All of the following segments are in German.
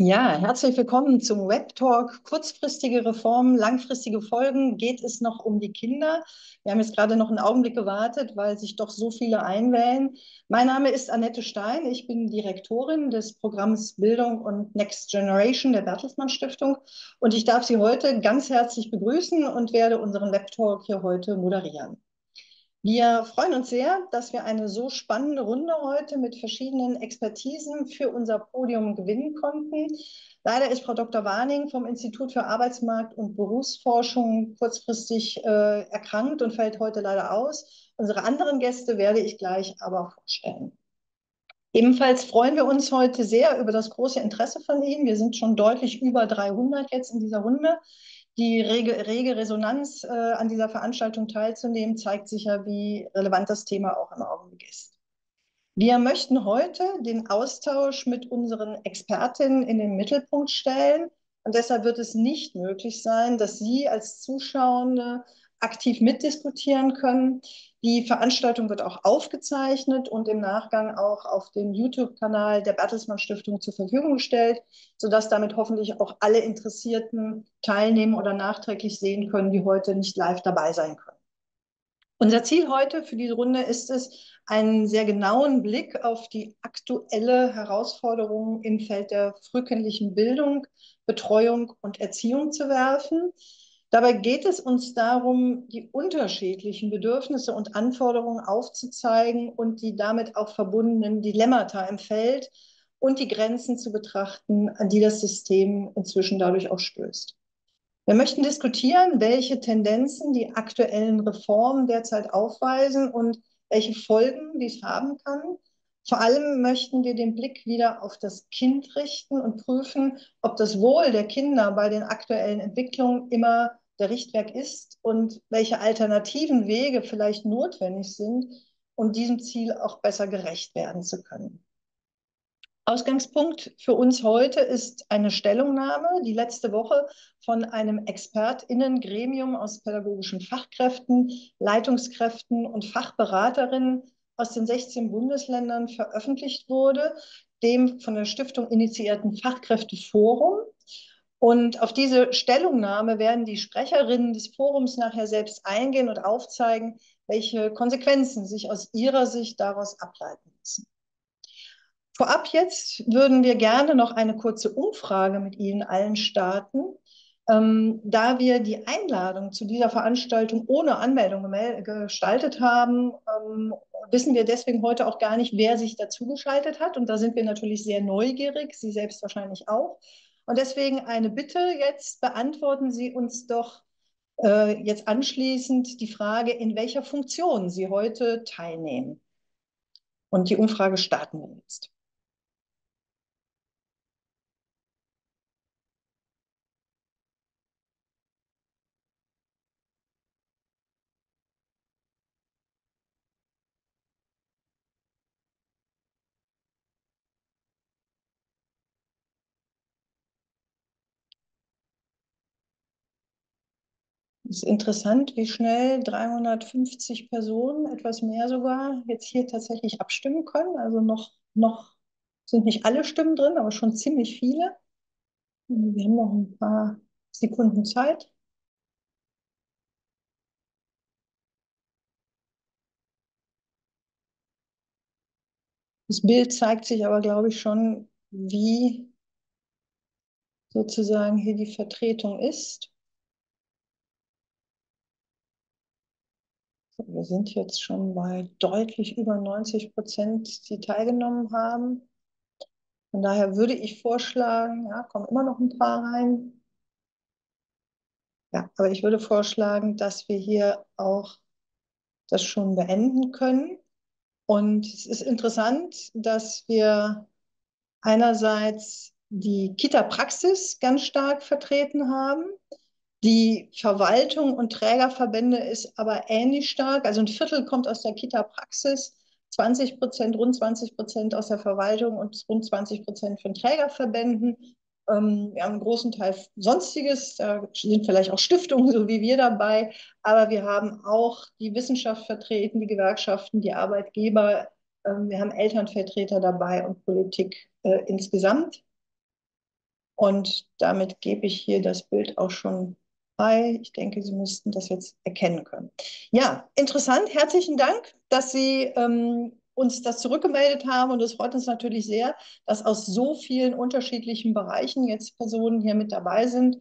Ja, herzlich willkommen zum Web-Talk. Kurzfristige Reformen, langfristige Folgen. Geht es noch um die Kinder? Wir haben jetzt gerade noch einen Augenblick gewartet, weil sich doch so viele einwählen. Mein Name ist Annette Stein. Ich bin Direktorin des Programms Bildung und Next Generation der Bertelsmann Stiftung. Und ich darf Sie heute ganz herzlich begrüßen und werde unseren Web-Talk hier heute moderieren. Wir freuen uns sehr, dass wir eine so spannende Runde heute mit verschiedenen Expertisen für unser Podium gewinnen konnten. Leider ist Frau Dr. Warning vom Institut für Arbeitsmarkt und Berufsforschung kurzfristig erkrankt und fällt heute leider aus. Unsere anderen Gäste werde ich gleich aber vorstellen. Ebenfalls freuen wir uns heute sehr über das große Interesse von Ihnen. Wir sind schon deutlich über 300 jetzt in dieser Runde. Die rege Resonanz an dieser Veranstaltung teilzunehmen, zeigt sicher, wie relevant das Thema auch im Augenblick ist. Wir möchten heute den Austausch mit unseren Expertinnen in den Mittelpunkt stellen. Und deshalb wird es nicht möglich sein, dass Sie als Zuschauende aktiv mitdiskutieren können. Die Veranstaltung wird auch aufgezeichnet und im Nachgang auch auf dem YouTube-Kanal der Bertelsmann Stiftung zur Verfügung gestellt, sodass damit hoffentlich auch alle Interessierten teilnehmen oder nachträglich sehen können, die heute nicht live dabei sein können. Unser Ziel heute für diese Runde ist es, einen sehr genauen Blick auf die aktuelle Herausforderung im Feld der frühkindlichen Bildung, Betreuung und Erziehung zu werfen. Dabei geht es uns darum, die unterschiedlichen Bedürfnisse und Anforderungen aufzuzeigen und die damit auch verbundenen Dilemmata im Feld und die Grenzen zu betrachten, an die das System inzwischen dadurch auch stößt. Wir möchten diskutieren, welche Tendenzen die aktuellen Reformen derzeit aufweisen und welche Folgen dies haben kann. Vor allem möchten wir den Blick wieder auf das Kind richten und prüfen, ob das Wohl der Kinder bei den aktuellen Entwicklungen immer der Richtwert ist und welche alternativen Wege vielleicht notwendig sind, um diesem Ziel auch besser gerecht werden zu können. Ausgangspunkt für uns heute ist eine Stellungnahme, die letzte Woche von einem ExpertInnen-Gremium aus pädagogischen Fachkräften, Leitungskräften und Fachberaterinnen aus den 16 Bundesländern veröffentlicht wurde, dem von der Stiftung initiierten Fachkräfteforum. Und auf diese Stellungnahme werden die Sprecherinnen des Forums nachher selbst eingehen und aufzeigen, welche Konsequenzen sich aus ihrer Sicht daraus ableiten müssen. Vorab jetzt würden wir gerne noch eine kurze Umfrage mit Ihnen allen starten. Da wir die Einladung zu dieser Veranstaltung ohne Anmeldung gestaltet haben, wissen wir deswegen heute auch gar nicht, wer sich dazugeschaltet hat. Und da sind wir natürlich sehr neugierig, Sie selbst wahrscheinlich auch. Und deswegen eine Bitte, jetzt beantworten Sie uns doch jetzt anschließend die Frage, in welcher Funktion Sie heute teilnehmen. Und die Umfrage starten wir jetzt. Es ist interessant, wie schnell 350 Personen, etwas mehr sogar, jetzt hier tatsächlich abstimmen können. Also noch sind nicht alle Stimmen drin, aber schon ziemlich viele. Wir haben noch ein paar Sekunden Zeit. Das Bild zeigt sich aber, glaube ich, schon, wie sozusagen hier die Vertretung ist. Wir sind jetzt schon bei deutlich über 90%, die teilgenommen haben. Von daher würde ich vorschlagen, ja, kommen immer noch ein paar rein. Ja, aber ich würde vorschlagen, dass wir hier auch das schon beenden können. Und es ist interessant, dass wir einerseits die Kita-Praxis ganz stark vertreten haben. Die Verwaltung und Trägerverbände ist aber ähnlich stark. Also ein Viertel kommt aus der Kita-Praxis, 20%, rund 20% aus der Verwaltung und rund 20% von Trägerverbänden. Wir haben einen großen Teil Sonstiges, da sind vielleicht auch Stiftungen, so wie wir dabei. Aber wir haben auch die Wissenschaft vertreten, die Gewerkschaften, die Arbeitgeber. Wir haben Elternvertreter dabei und Politik insgesamt. Und damit gebe ich hier das Bild auch schon frei. Ich denke, Sie müssten das jetzt erkennen können. Ja, interessant. Herzlichen Dank, dass Sie uns das zurückgemeldet haben. Und es freut uns natürlich sehr, dass aus so vielen unterschiedlichen Bereichen jetzt Personen hier mit dabei sind.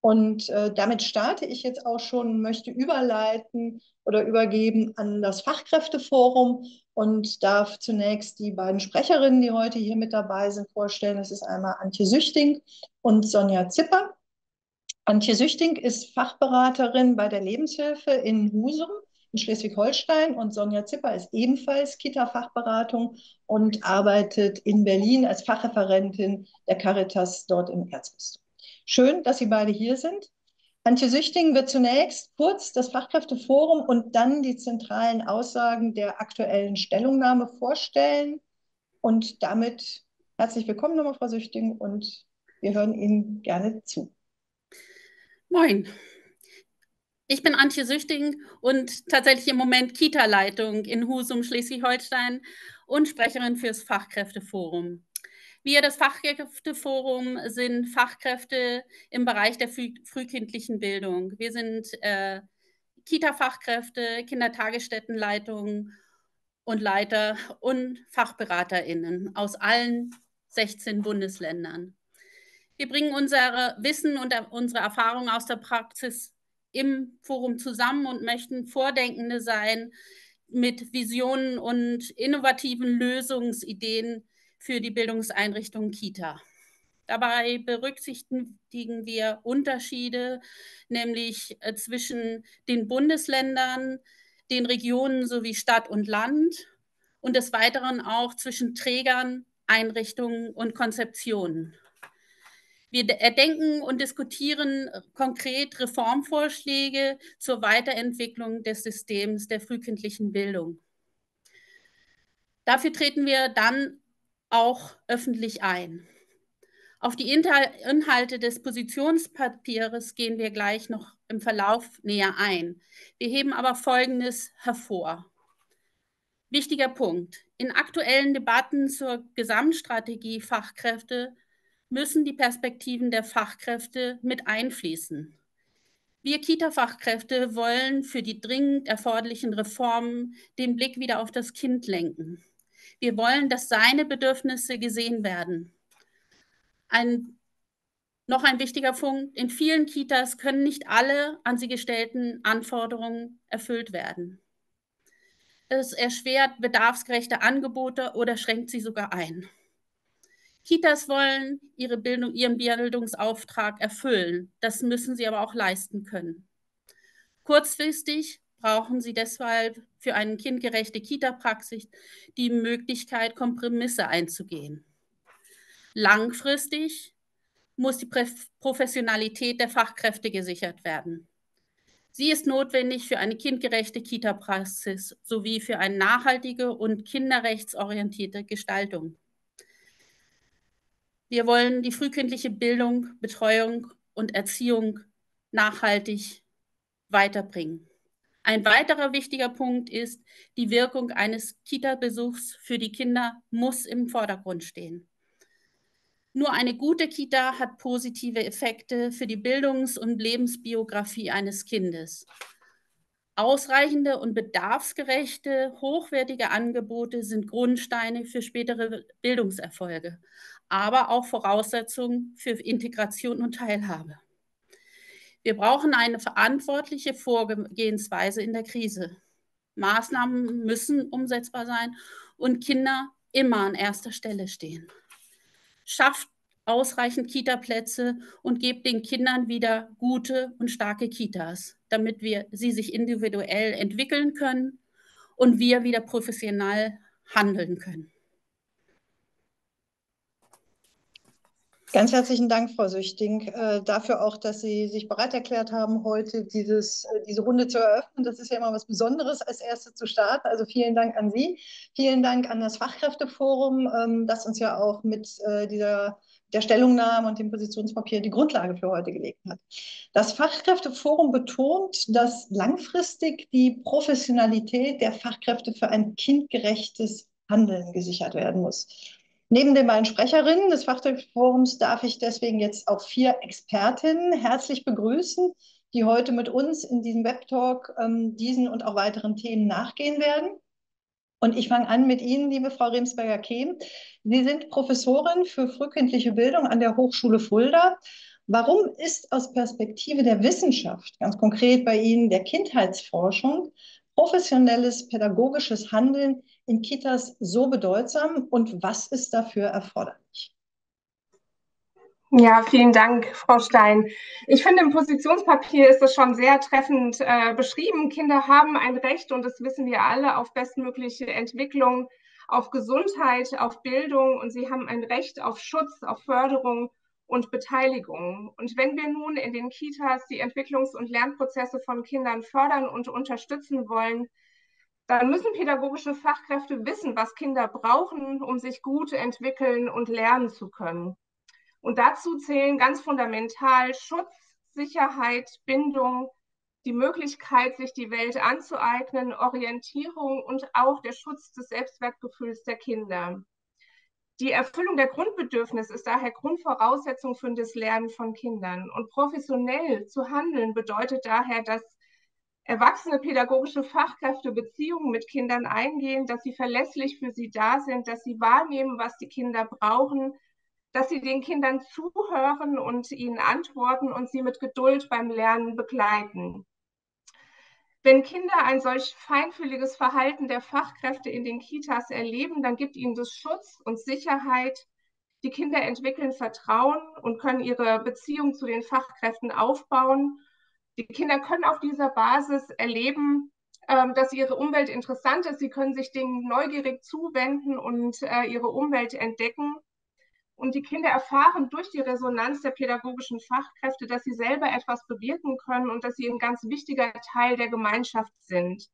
Und damit starte ich jetzt auch schon, möchte überleiten oder übergeben an das Fachkräfteforum und darf zunächst die beiden Sprecherinnen, die heute hier mit dabei sind, vorstellen. Das ist einmal Antje Süchting und Sonja Zipper. Antje Süchting ist Fachberaterin bei der Lebenshilfe in Husum in Schleswig-Holstein und Sonja Zipper ist ebenfalls Kita-Fachberatung und arbeitet in Berlin als Fachreferentin der Caritas dort im Erzbistum. Schön, dass Sie beide hier sind. Antje Süchting wird zunächst kurz das Fachkräfteforum und dann die zentralen Aussagen der aktuellen Stellungnahme vorstellen. Und damit herzlich willkommen nochmal, Frau Süchting, und wir hören Ihnen gerne zu. Moin, ich bin Antje Süchting und tatsächlich im Moment Kita-Leitung in Husum, Schleswig-Holstein und Sprecherin fürs Fachkräfteforum. Wir, das Fachkräfteforum, sind Fachkräfte im Bereich der frühkindlichen Bildung. Wir sind Kita-Fachkräfte, Kindertagesstättenleitungen und Leiter und FachberaterInnen aus allen 16 Bundesländern. Wir bringen unser Wissen und unsere Erfahrung aus der Praxis im Forum zusammen und möchten Vordenkende sein mit Visionen und innovativen Lösungsideen für die Bildungseinrichtung Kita. Dabei berücksichtigen wir Unterschiede, nämlich zwischen den Bundesländern, den Regionen sowie Stadt und Land und des Weiteren auch zwischen Trägern, Einrichtungen und Konzeptionen. Wir erdenken und diskutieren konkret Reformvorschläge zur Weiterentwicklung des Systems der frühkindlichen Bildung. Dafür treten wir dann auch öffentlich ein. Auf die Inhalte des Positionspapiers gehen wir gleich noch im Verlauf näher ein. Wir heben aber Folgendes hervor. Wichtiger Punkt: In aktuellen Debatten zur Gesamtstrategie Fachkräfte müssen die Perspektiven der Fachkräfte mit einfließen. Wir Kita-Fachkräfte wollen für die dringend erforderlichen Reformen den Blick wieder auf das Kind lenken. Wir wollen, dass seine Bedürfnisse gesehen werden. Noch ein wichtiger Punkt: In vielen Kitas können nicht alle an sie gestellten Anforderungen erfüllt werden. Es erschwert bedarfsgerechte Angebote oder schränkt sie sogar ein. Kitas wollen ihren Bildungsauftrag erfüllen. Das müssen sie aber auch leisten können. Kurzfristig brauchen sie deshalb für eine kindgerechte Kita-Praxis die Möglichkeit, Kompromisse einzugehen. Langfristig muss die Professionalität der Fachkräfte gesichert werden. Sie ist notwendig für eine kindgerechte Kita-Praxis sowie für eine nachhaltige und kinderrechtsorientierte Gestaltung. Wir wollen die frühkindliche Bildung, Betreuung und Erziehung nachhaltig weiterbringen. Ein weiterer wichtiger Punkt ist, die Wirkung eines Kita-Besuchs für die Kinder muss im Vordergrund stehen. Nur eine gute Kita hat positive Effekte für die Bildungs- und Lebensbiografie eines Kindes. Ausreichende und bedarfsgerechte, hochwertige Angebote sind Grundsteine für spätere Bildungserfolge, aber auch Voraussetzungen für Integration und Teilhabe. Wir brauchen eine verantwortliche Vorgehensweise in der Krise. Maßnahmen müssen umsetzbar sein und Kinder immer an erster Stelle stehen. Schafft ausreichend Kita-Plätze und gebt den Kindern wieder gute und starke Kitas, damit sie sich individuell entwickeln können und wir wieder professionell handeln können. Ganz herzlichen Dank, Frau Süchting, dafür auch, dass Sie sich bereit erklärt haben, heute diese Runde zu eröffnen. Das ist ja immer was Besonderes, als Erste zu starten. Also vielen Dank an Sie. Vielen Dank an das Fachkräfteforum, das uns ja auch mit der Stellungnahme und dem Positionspapier die Grundlage für heute gelegt hat. Das Fachkräfteforum betont, dass langfristig die Professionalität der Fachkräfte für ein kindgerechtes Handeln gesichert werden muss. Neben den beiden Sprecherinnen des Fachkräfteforums darf ich deswegen jetzt auch 4 Expertinnen herzlich begrüßen, die heute mit uns in diesem Webtalk diesen und auch weiteren Themen nachgehen werden. Und ich fange an mit Ihnen, liebe Frau Remsperger-Kehm. Sie sind Professorin für frühkindliche Bildung an der Hochschule Fulda. Warum ist aus Perspektive der Wissenschaft, ganz konkret bei Ihnen der Kindheitsforschung, professionelles pädagogisches Handeln in Kitas so bedeutsam und was ist dafür erforderlich? Ja, vielen Dank, Frau Stein. Ich finde, im Positionspapier ist das schon sehr treffend beschrieben. Kinder haben ein Recht, und das wissen wir alle, auf bestmögliche Entwicklung, auf Gesundheit, auf Bildung. Und sie haben ein Recht auf Schutz, auf Förderung und Beteiligung. Und wenn wir nun in den Kitas die Entwicklungs- und Lernprozesse von Kindern fördern und unterstützen wollen, dann müssen pädagogische Fachkräfte wissen, was Kinder brauchen, um sich gut entwickeln und lernen zu können. Und dazu zählen ganz fundamental Schutz, Sicherheit, Bindung, die Möglichkeit, sich die Welt anzueignen, Orientierung und auch der Schutz des Selbstwertgefühls der Kinder. Die Erfüllung der Grundbedürfnisse ist daher Grundvoraussetzung für das Lernen von Kindern. Und professionell zu handeln bedeutet daher, dass erwachsene pädagogische Fachkräfte Beziehungen mit Kindern eingehen, dass sie verlässlich für sie da sind, dass sie wahrnehmen, was die Kinder brauchen, dass sie den Kindern zuhören und ihnen antworten und sie mit Geduld beim Lernen begleiten. Wenn Kinder ein solch feinfühliges Verhalten der Fachkräfte in den Kitas erleben, dann gibt ihnen das Schutz und Sicherheit. Die Kinder entwickeln Vertrauen und können ihre Beziehung zu den Fachkräften aufbauen. Die Kinder können auf dieser Basis erleben, dass ihre Umwelt interessant ist. Sie können sich Dingen neugierig zuwenden und ihre Umwelt entdecken. Und die Kinder erfahren durch die Resonanz der pädagogischen Fachkräfte, dass sie selber etwas bewirken können und dass sie ein ganz wichtiger Teil der Gemeinschaft sind.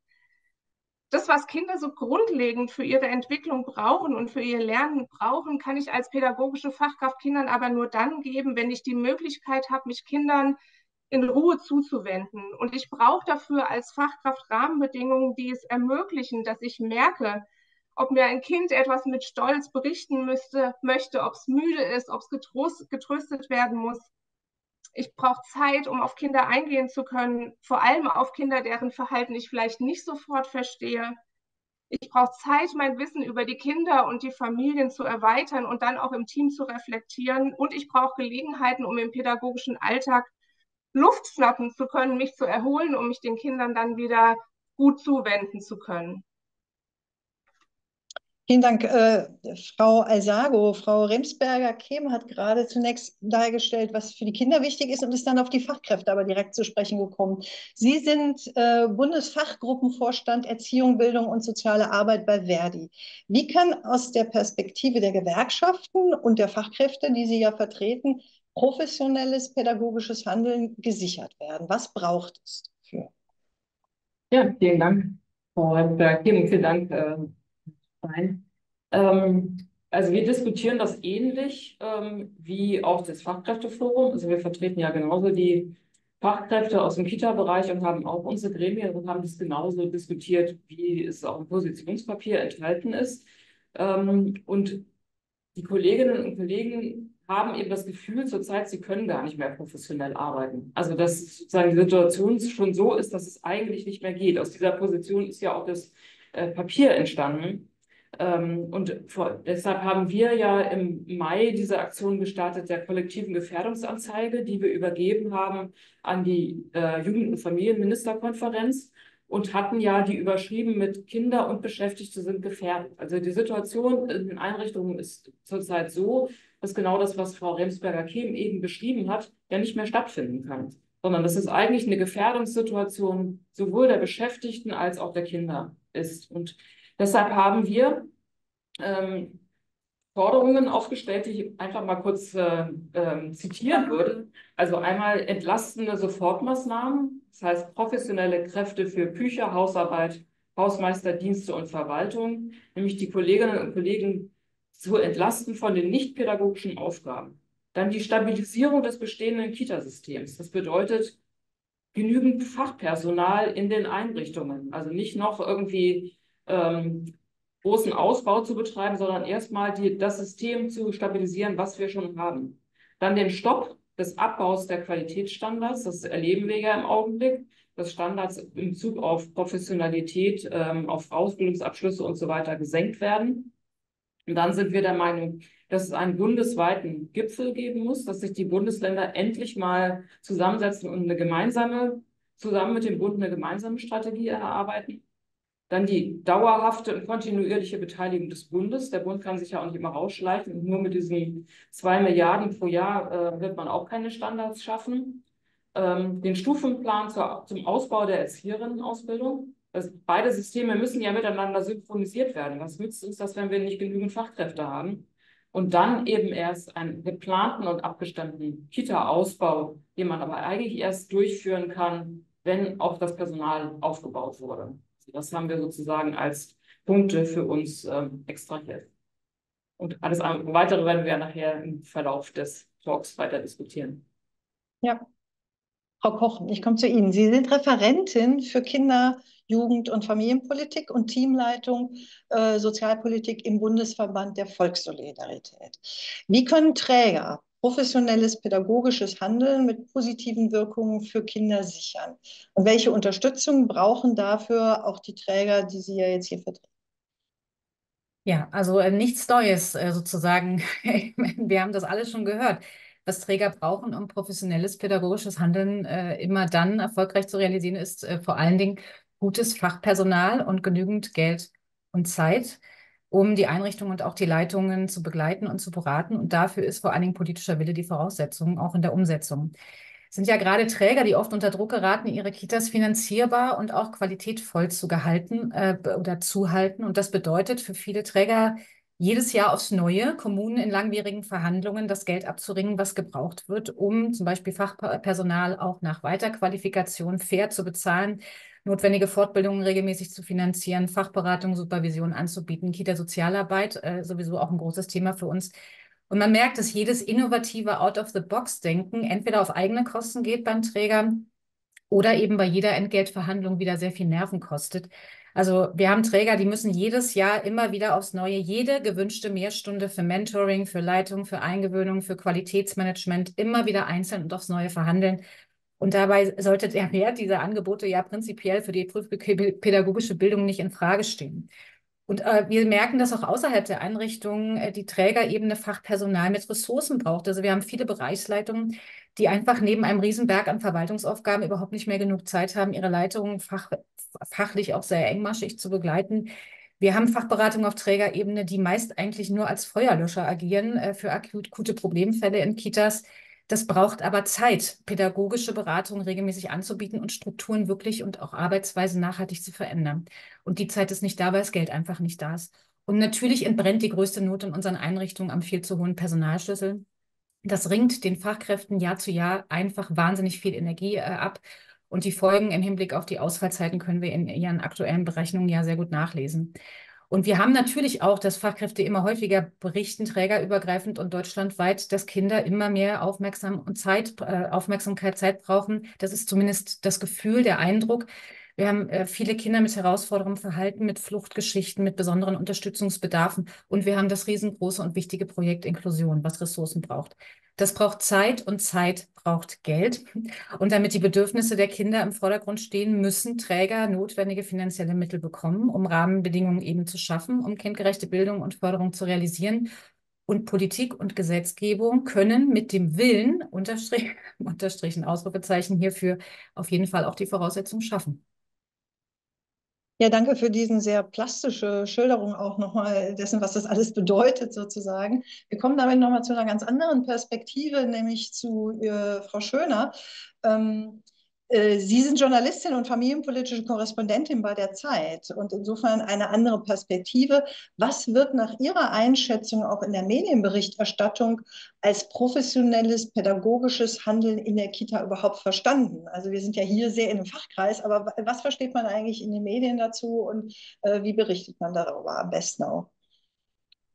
Das, was Kinder so grundlegend für ihre Entwicklung brauchen und für ihr Lernen brauchen, kann ich als pädagogische Fachkraft Kindern aber nur dann geben, wenn ich die Möglichkeit habe, mich Kindern in Ruhe zuzuwenden. Und ich brauche dafür als Fachkraft Rahmenbedingungen, die es ermöglichen, dass ich merke, ob mir ein Kind etwas mit Stolz berichten möchte, ob es müde ist, ob es getröstet werden muss. Ich brauche Zeit, um auf Kinder eingehen zu können, vor allem auf Kinder, deren Verhalten ich vielleicht nicht sofort verstehe. Ich brauche Zeit, mein Wissen über die Kinder und die Familien zu erweitern und dann auch im Team zu reflektieren. Und ich brauche Gelegenheiten, um im pädagogischen Alltag Luft schnappen zu können, mich zu erholen, um mich den Kindern dann wieder gut zuwenden zu können. Vielen Dank, Frau Alsago. Frau Remsperger-Kehm hat gerade zunächst dargestellt, was für die Kinder wichtig ist und ist dann auf die Fachkräfte aber direkt zu sprechen gekommen. Sie sind Bundesfachgruppenvorstand Erziehung, Bildung und soziale Arbeit bei ver.di. Wie kann aus der Perspektive der Gewerkschaften und der Fachkräfte, die Sie ja vertreten, professionelles pädagogisches Handeln gesichert werden? Was braucht es dafür? Ja, vielen Dank, Frau Remsperger-Kehm. Vielen Dank. Also wir diskutieren das ähnlich wie auch das Fachkräfteforum. Also wir vertreten ja genauso die Fachkräfte aus dem Kita-Bereich und haben auch unsere Gremien und haben das genauso diskutiert, wie es auch im Positionspapier enthalten ist. Und die Kolleginnen und Kollegen haben eben das Gefühl zurzeit, sie können gar nicht mehr professionell arbeiten. Also dass sozusagen die Situation schon so ist, dass es eigentlich nicht mehr geht. Aus dieser Position ist ja auch das Papier entstanden. Und deshalb haben wir ja im Mai diese Aktion gestartet, der kollektiven Gefährdungsanzeige, die wir übergeben haben an die Jugend- und Familienministerkonferenz und hatten ja die überschrieben mit Kinder und Beschäftigte sind gefährdet. Also die Situation in den Einrichtungen ist zurzeit so, dass genau das, was Frau Remsperger-Kehm eben beschrieben hat, ja nicht mehr stattfinden kann, sondern dass es eigentlich eine Gefährdungssituation sowohl der Beschäftigten als auch der Kinder ist. Und deshalb haben wir Forderungen aufgestellt, die ich einfach mal kurz zitieren würde. Also einmal entlastende Sofortmaßnahmen, das heißt professionelle Kräfte für Bücher, Hausarbeit, Hausmeisterdienste und Verwaltung, nämlich die Kolleginnen und Kollegen zu entlasten von den nichtpädagogischen Aufgaben. Dann die Stabilisierung des bestehenden Kitasystems. Das bedeutet genügend Fachpersonal in den Einrichtungen, also nicht noch irgendwie großen Ausbau zu betreiben, sondern erstmal das System zu stabilisieren, was wir schon haben. Dann den Stopp des Abbaus der Qualitätsstandards, das erleben wir ja im Augenblick, dass Standards im Bezug auf Professionalität, auf Ausbildungsabschlüsse und so weiter gesenkt werden. Und dann sind wir der Meinung, dass es einen bundesweiten Gipfel geben muss, dass sich die Bundesländer endlich mal zusammensetzen und eine gemeinsame, zusammen mit dem Bund eine gemeinsame Strategie erarbeiten. Dann die dauerhafte und kontinuierliche Beteiligung des Bundes. Der Bund kann sich ja auch nicht immer rausschleichen und nur mit diesen 2 Milliarden pro Jahr wird man auch keine Standards schaffen. Den Stufenplan zum Ausbau der Erzieherinnenausbildung. Beide Systeme müssen ja miteinander synchronisiert werden. Was nützt uns das, wenn wir nicht genügend Fachkräfte haben? Und dann eben erst einen geplanten und abgestimmten Kita-Ausbau, den man aber eigentlich erst durchführen kann, wenn auch das Personal aufgebaut wurde. Das haben wir sozusagen als Punkte für uns extrahiert. Und alles Weitere werden wir nachher im Verlauf des Talks weiter diskutieren. Ja, Frau Koch, ich komme zu Ihnen. Sie sind Referentin für Kinder-, Jugend- und Familienpolitik und Teamleitung Sozialpolitik im Bundesverband der Volkssolidarität. Wie können Träger professionelles pädagogisches Handeln mit positiven Wirkungen für Kinder sichern? Und welche Unterstützung brauchen dafür auch die Träger, die Sie ja jetzt hier vertreten? Ja, also nichts Neues sozusagen. Wir haben das alles schon gehört, was Träger brauchen, um professionelles pädagogisches Handeln immer dann erfolgreich zu realisieren, ist vor allen Dingen gutes Fachpersonal und genügend Geld und Zeit, um die Einrichtungen und auch die Leitungen zu begleiten und zu beraten. Und dafür ist vor allen Dingen politischer Wille die Voraussetzung, auch in der Umsetzung. Es sind ja gerade Träger, die oft unter Druck geraten, ihre Kitas finanzierbar und auch qualitätvoll zu halten oder zu halten. Und das bedeutet für viele Träger jedes Jahr aufs Neue, Kommunen in langwierigen Verhandlungen das Geld abzuringen, was gebraucht wird, um zum Beispiel Fachpersonal auch nach Weiterqualifikation fair zu bezahlen, notwendige Fortbildungen regelmäßig zu finanzieren, Fachberatung, Supervision anzubieten, Kita-Sozialarbeit, sowieso auch ein großes Thema für uns. Und man merkt, dass jedes innovative Out-of-the-Box-Denken entweder auf eigene Kosten geht beim Träger oder eben bei jeder Entgeltverhandlung wieder sehr viel Nerven kostet. Also wir haben Träger, die müssen jedes Jahr immer wieder aufs Neue jede gewünschte Mehrstunde für Mentoring, für Leitung, für Eingewöhnung, für Qualitätsmanagement immer wieder einzeln und aufs Neue verhandeln. Und dabei sollte der Wert dieser Angebote ja prinzipiell für die pädagogische Bildung nicht in Frage stehen. Und wir merken, dass auch außerhalb der Einrichtungen die Trägerebene Fachpersonal mit Ressourcen braucht. Also wir haben viele Bereichsleitungen, die einfach neben einem Riesenberg an Verwaltungsaufgaben überhaupt nicht mehr genug Zeit haben, ihre Leitungen fachlich auch sehr engmaschig zu begleiten. Wir haben Fachberatungen auf Trägerebene, die meist eigentlich nur als Feuerlöscher agieren für akute Problemfälle in Kitas. Das braucht aber Zeit, pädagogische Beratung regelmäßig anzubieten und Strukturen wirklich und auch Arbeitsweisen nachhaltig zu verändern. Und die Zeit ist nicht da, weil das Geld einfach nicht da ist. Und natürlich entbrennt die größte Not in unseren Einrichtungen am viel zu hohen Personalschlüssel. Das ringt den Fachkräften Jahr zu Jahr einfach wahnsinnig viel Energie ab. Und die Folgen im Hinblick auf die Ausfallzeiten können wir in ihren aktuellen Berechnungen ja sehr gut nachlesen. Und wir haben natürlich auch, dass Fachkräfte immer häufiger berichten, trägerübergreifend und deutschlandweit, dass Kinder immer mehr Aufmerksamkeit, Zeit brauchen. Das ist zumindest das Gefühl, der Eindruck. Wir haben viele Kinder mit herausforderndem Verhalten, mit Fluchtgeschichten, mit besonderen Unterstützungsbedarfen. Und wir haben das riesengroße und wichtige Projekt Inklusion, was Ressourcen braucht. Das braucht Zeit und Zeit braucht Geld. Und damit die Bedürfnisse der Kinder im Vordergrund stehen, müssen Träger notwendige finanzielle Mittel bekommen, um Rahmenbedingungen eben zu schaffen, um kindgerechte Bildung und Förderung zu realisieren. Und Politik und Gesetzgebung können mit dem Willen, Unterstrichen, Ausrufezeichen hierfür, auf jeden Fall auch die Voraussetzungen schaffen. Ja, danke für diesen sehr plastische Schilderung auch nochmal dessen, was das alles bedeutet sozusagen. Wir kommen damit nochmal zu einer ganz anderen Perspektive, nämlich zu Frau Schoener. Sie sind Journalistin und familienpolitische Korrespondentin bei der ZEIT und insofern eine andere Perspektive. Was wird nach Ihrer Einschätzung auch in der Medienberichterstattung als professionelles pädagogisches Handeln in der Kita überhaupt verstanden? Also wir sind ja hier sehr in einem Fachkreis, aber was versteht man eigentlich in den Medien dazu und wie berichtet man darüber am besten auch?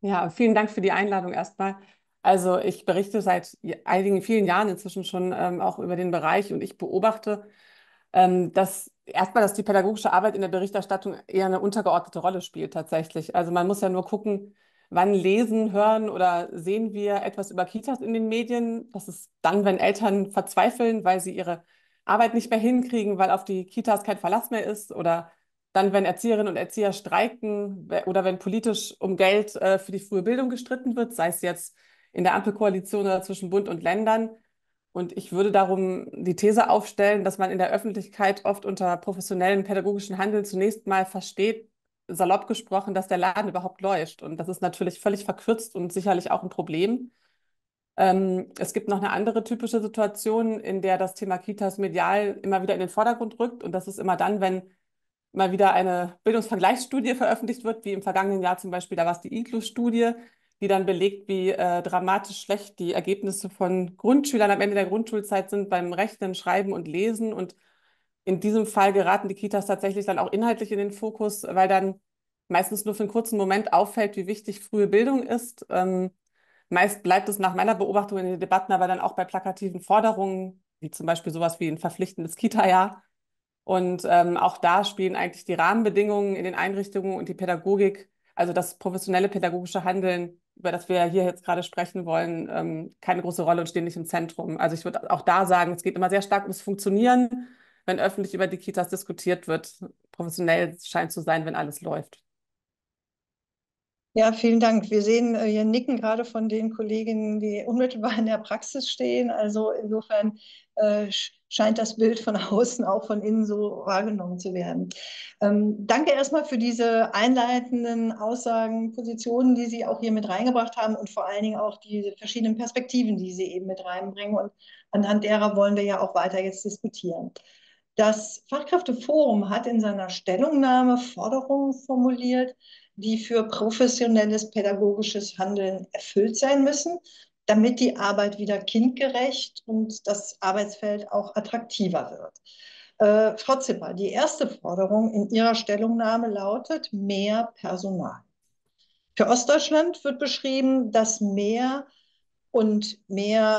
Ja, vielen Dank für die Einladung erstmal. Also ich berichte seit vielen Jahren inzwischen schon auch über den Bereich und ich beobachte dass erstmal, dass die pädagogische Arbeit in der Berichterstattung eher eine untergeordnete Rolle spielt tatsächlich. Also man muss ja nur gucken, wann lesen, hören oder sehen wir etwas über Kitas in den Medien. Das ist dann, wenn Eltern verzweifeln, weil sie ihre Arbeit nicht mehr hinkriegen, weil auf die Kitas kein Verlass mehr ist, oder dann, wenn Erzieherinnen und Erzieher streiken oder wenn politisch um Geld für die frühe Bildung gestritten wird, sei es jetzt in der Ampelkoalition oder zwischen Bund und Ländern. Und ich würde darum die These aufstellen, dass man in der Öffentlichkeit oft unter professionellem pädagogischen Handeln zunächst mal versteht, salopp gesprochen, dass der Laden überhaupt läuft. Und das ist natürlich völlig verkürzt und sicherlich auch ein Problem. Es gibt noch eine andere typische Situation, in der das Thema Kitas medial immer wieder in den Vordergrund rückt. Und das ist immer dann, wenn mal wieder eine Bildungsvergleichsstudie veröffentlicht wird, wie im vergangenen Jahr zum Beispiel, da war es die ICLUS-Studie, die dann belegt, wie dramatisch schlecht die Ergebnisse von Grundschülern am Ende der Grundschulzeit sind beim Rechnen, Schreiben und Lesen. Und in diesem Fall geraten die Kitas tatsächlich dann auch inhaltlich in den Fokus, weil dann meistens nur für einen kurzen Moment auffällt, wie wichtig frühe Bildung ist. Meist bleibt es nach meiner Beobachtung in den Debatten aber dann auch bei plakativen Forderungen, wie zum Beispiel sowas wie ein verpflichtendes Kita-Jahr. Und auch da spielen eigentlich die Rahmenbedingungen in den Einrichtungen und die Pädagogik, also das professionelle pädagogische Handeln, über das wir ja hier jetzt gerade sprechen wollen, keine große Rolle und stehen nicht im Zentrum. Also ich würde auch da sagen, es geht immer sehr stark ums Funktionieren, wenn öffentlich über die Kitas diskutiert wird. Professionell scheint zu sein, wenn alles läuft. Ja, vielen Dank. Wir sehen hier Nicken gerade von den Kolleginnen, die unmittelbar in der Praxis stehen. Also insofern scheint das Bild von außen auch von innen so wahrgenommen zu werden. Danke erstmal für diese einleitenden Aussagen, Positionen, die Sie auch hier mit reingebracht haben, und vor allen Dingen auch die verschiedenen Perspektiven, die Sie eben mit reinbringen. Und anhand derer wollen wir ja auch weiter jetzt diskutieren. Das Fachkräfteforum hat in seiner Stellungnahme Forderungen formuliert, die für professionelles pädagogisches Handeln erfüllt sein müssen, damit die Arbeit wieder kindgerecht und das Arbeitsfeld auch attraktiver wird. Frau Zipper, die erste Forderung in Ihrer Stellungnahme lautet mehr Personal. Für Ostdeutschland wird beschrieben, dass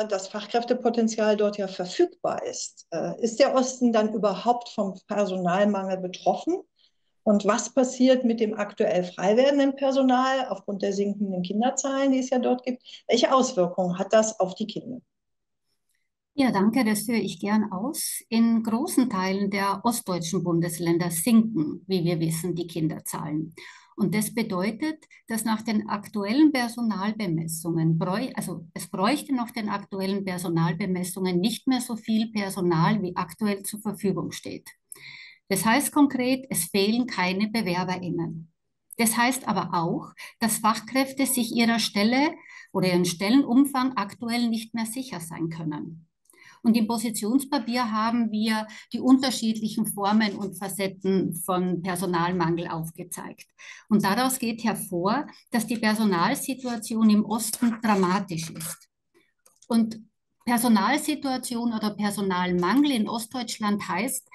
das Fachkräftepotenzial dort ja verfügbar ist. Ist der Osten dann überhaupt vom Personalmangel betroffen? Und was passiert mit dem aktuell frei werdenden Personal aufgrund der sinkenden Kinderzahlen, die es ja dort gibt? Welche Auswirkungen hat das auf die Kinder? Ja, danke, das höre ich gern aus. In großen Teilen der ostdeutschen Bundesländer sinken, wie wir wissen, die Kinderzahlen. Und das bedeutet, dass nach den aktuellen Personalbemessungen, also es bräuchte nach den aktuellen Personalbemessungen nicht mehr so viel Personal, wie aktuell zur Verfügung steht. Das heißt konkret, es fehlen keine BewerberInnen. Das heißt aber auch, dass Fachkräfte sich ihrer Stelle oder ihren Stellenumfang aktuell nicht mehr sicher sein können. Und im Positionspapier haben wir die unterschiedlichen Formen und Facetten von Personalmangel aufgezeigt. Und daraus geht hervor, dass die Personalsituation im Osten dramatisch ist. Und Personalsituation oder Personalmangel in Ostdeutschland heißt,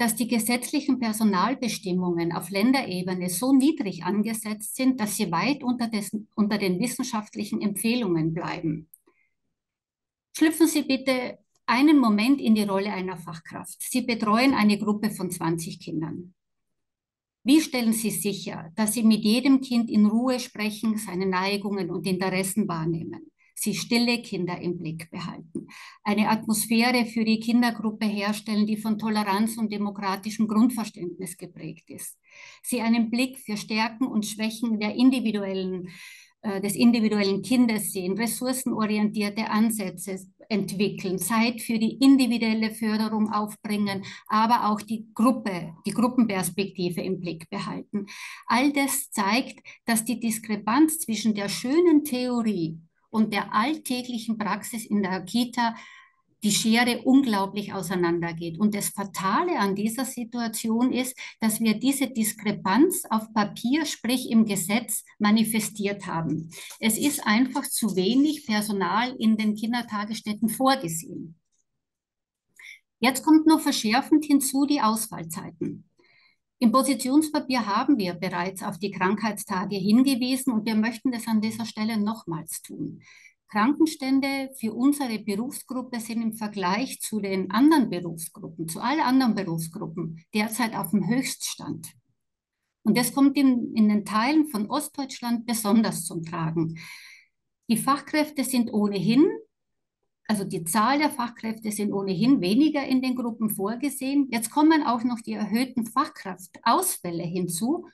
dass die gesetzlichen Personalbestimmungen auf Länderebene so niedrig angesetzt sind, dass sie weit unter den wissenschaftlichen Empfehlungen bleiben. Schlüpfen Sie bitte einen Moment in die Rolle einer Fachkraft. Sie betreuen eine Gruppe von 20 Kindern. Wie stellen Sie sicher, dass Sie mit jedem Kind in Ruhe sprechen, seine Neigungen und Interessen wahrnehmen? Sie stille Kinder im Blick behalten, eine Atmosphäre für die Kindergruppe herstellen, die von Toleranz und demokratischem Grundverständnis geprägt ist. Sie einen Blick für Stärken und Schwächen des individuellen Kindes sehen, ressourcenorientierte Ansätze entwickeln, Zeit für die individuelle Förderung aufbringen, aber auch die Gruppenperspektive im Blick behalten. All das zeigt, dass die Diskrepanz zwischen der schönen Theorie und der alltäglichen Praxis in der Kita die Schere unglaublich auseinandergeht. Und das Fatale an dieser Situation ist, dass wir diese Diskrepanz auf Papier, sprich im Gesetz, manifestiert haben. Es ist einfach zu wenig Personal in den Kindertagesstätten vorgesehen. Jetzt kommt noch verschärfend hinzu die Ausfallzeiten. Im Positionspapier haben wir bereits auf die Krankheitstage hingewiesen und wir möchten das an dieser Stelle nochmals tun. Krankenstände für unsere Berufsgruppe sind im Vergleich zu den anderen Berufsgruppen, zu allen anderen Berufsgruppen derzeit auf dem Höchststand. Und das kommt in den Teilen von Ostdeutschland besonders zum Tragen. Die Fachkräfte sind ohnehin, also die Zahl der Fachkräfte sind ohnehin weniger in den Gruppen vorgesehen. Jetzt kommen auch noch die erhöhten Fachkraftausfälle hinzu.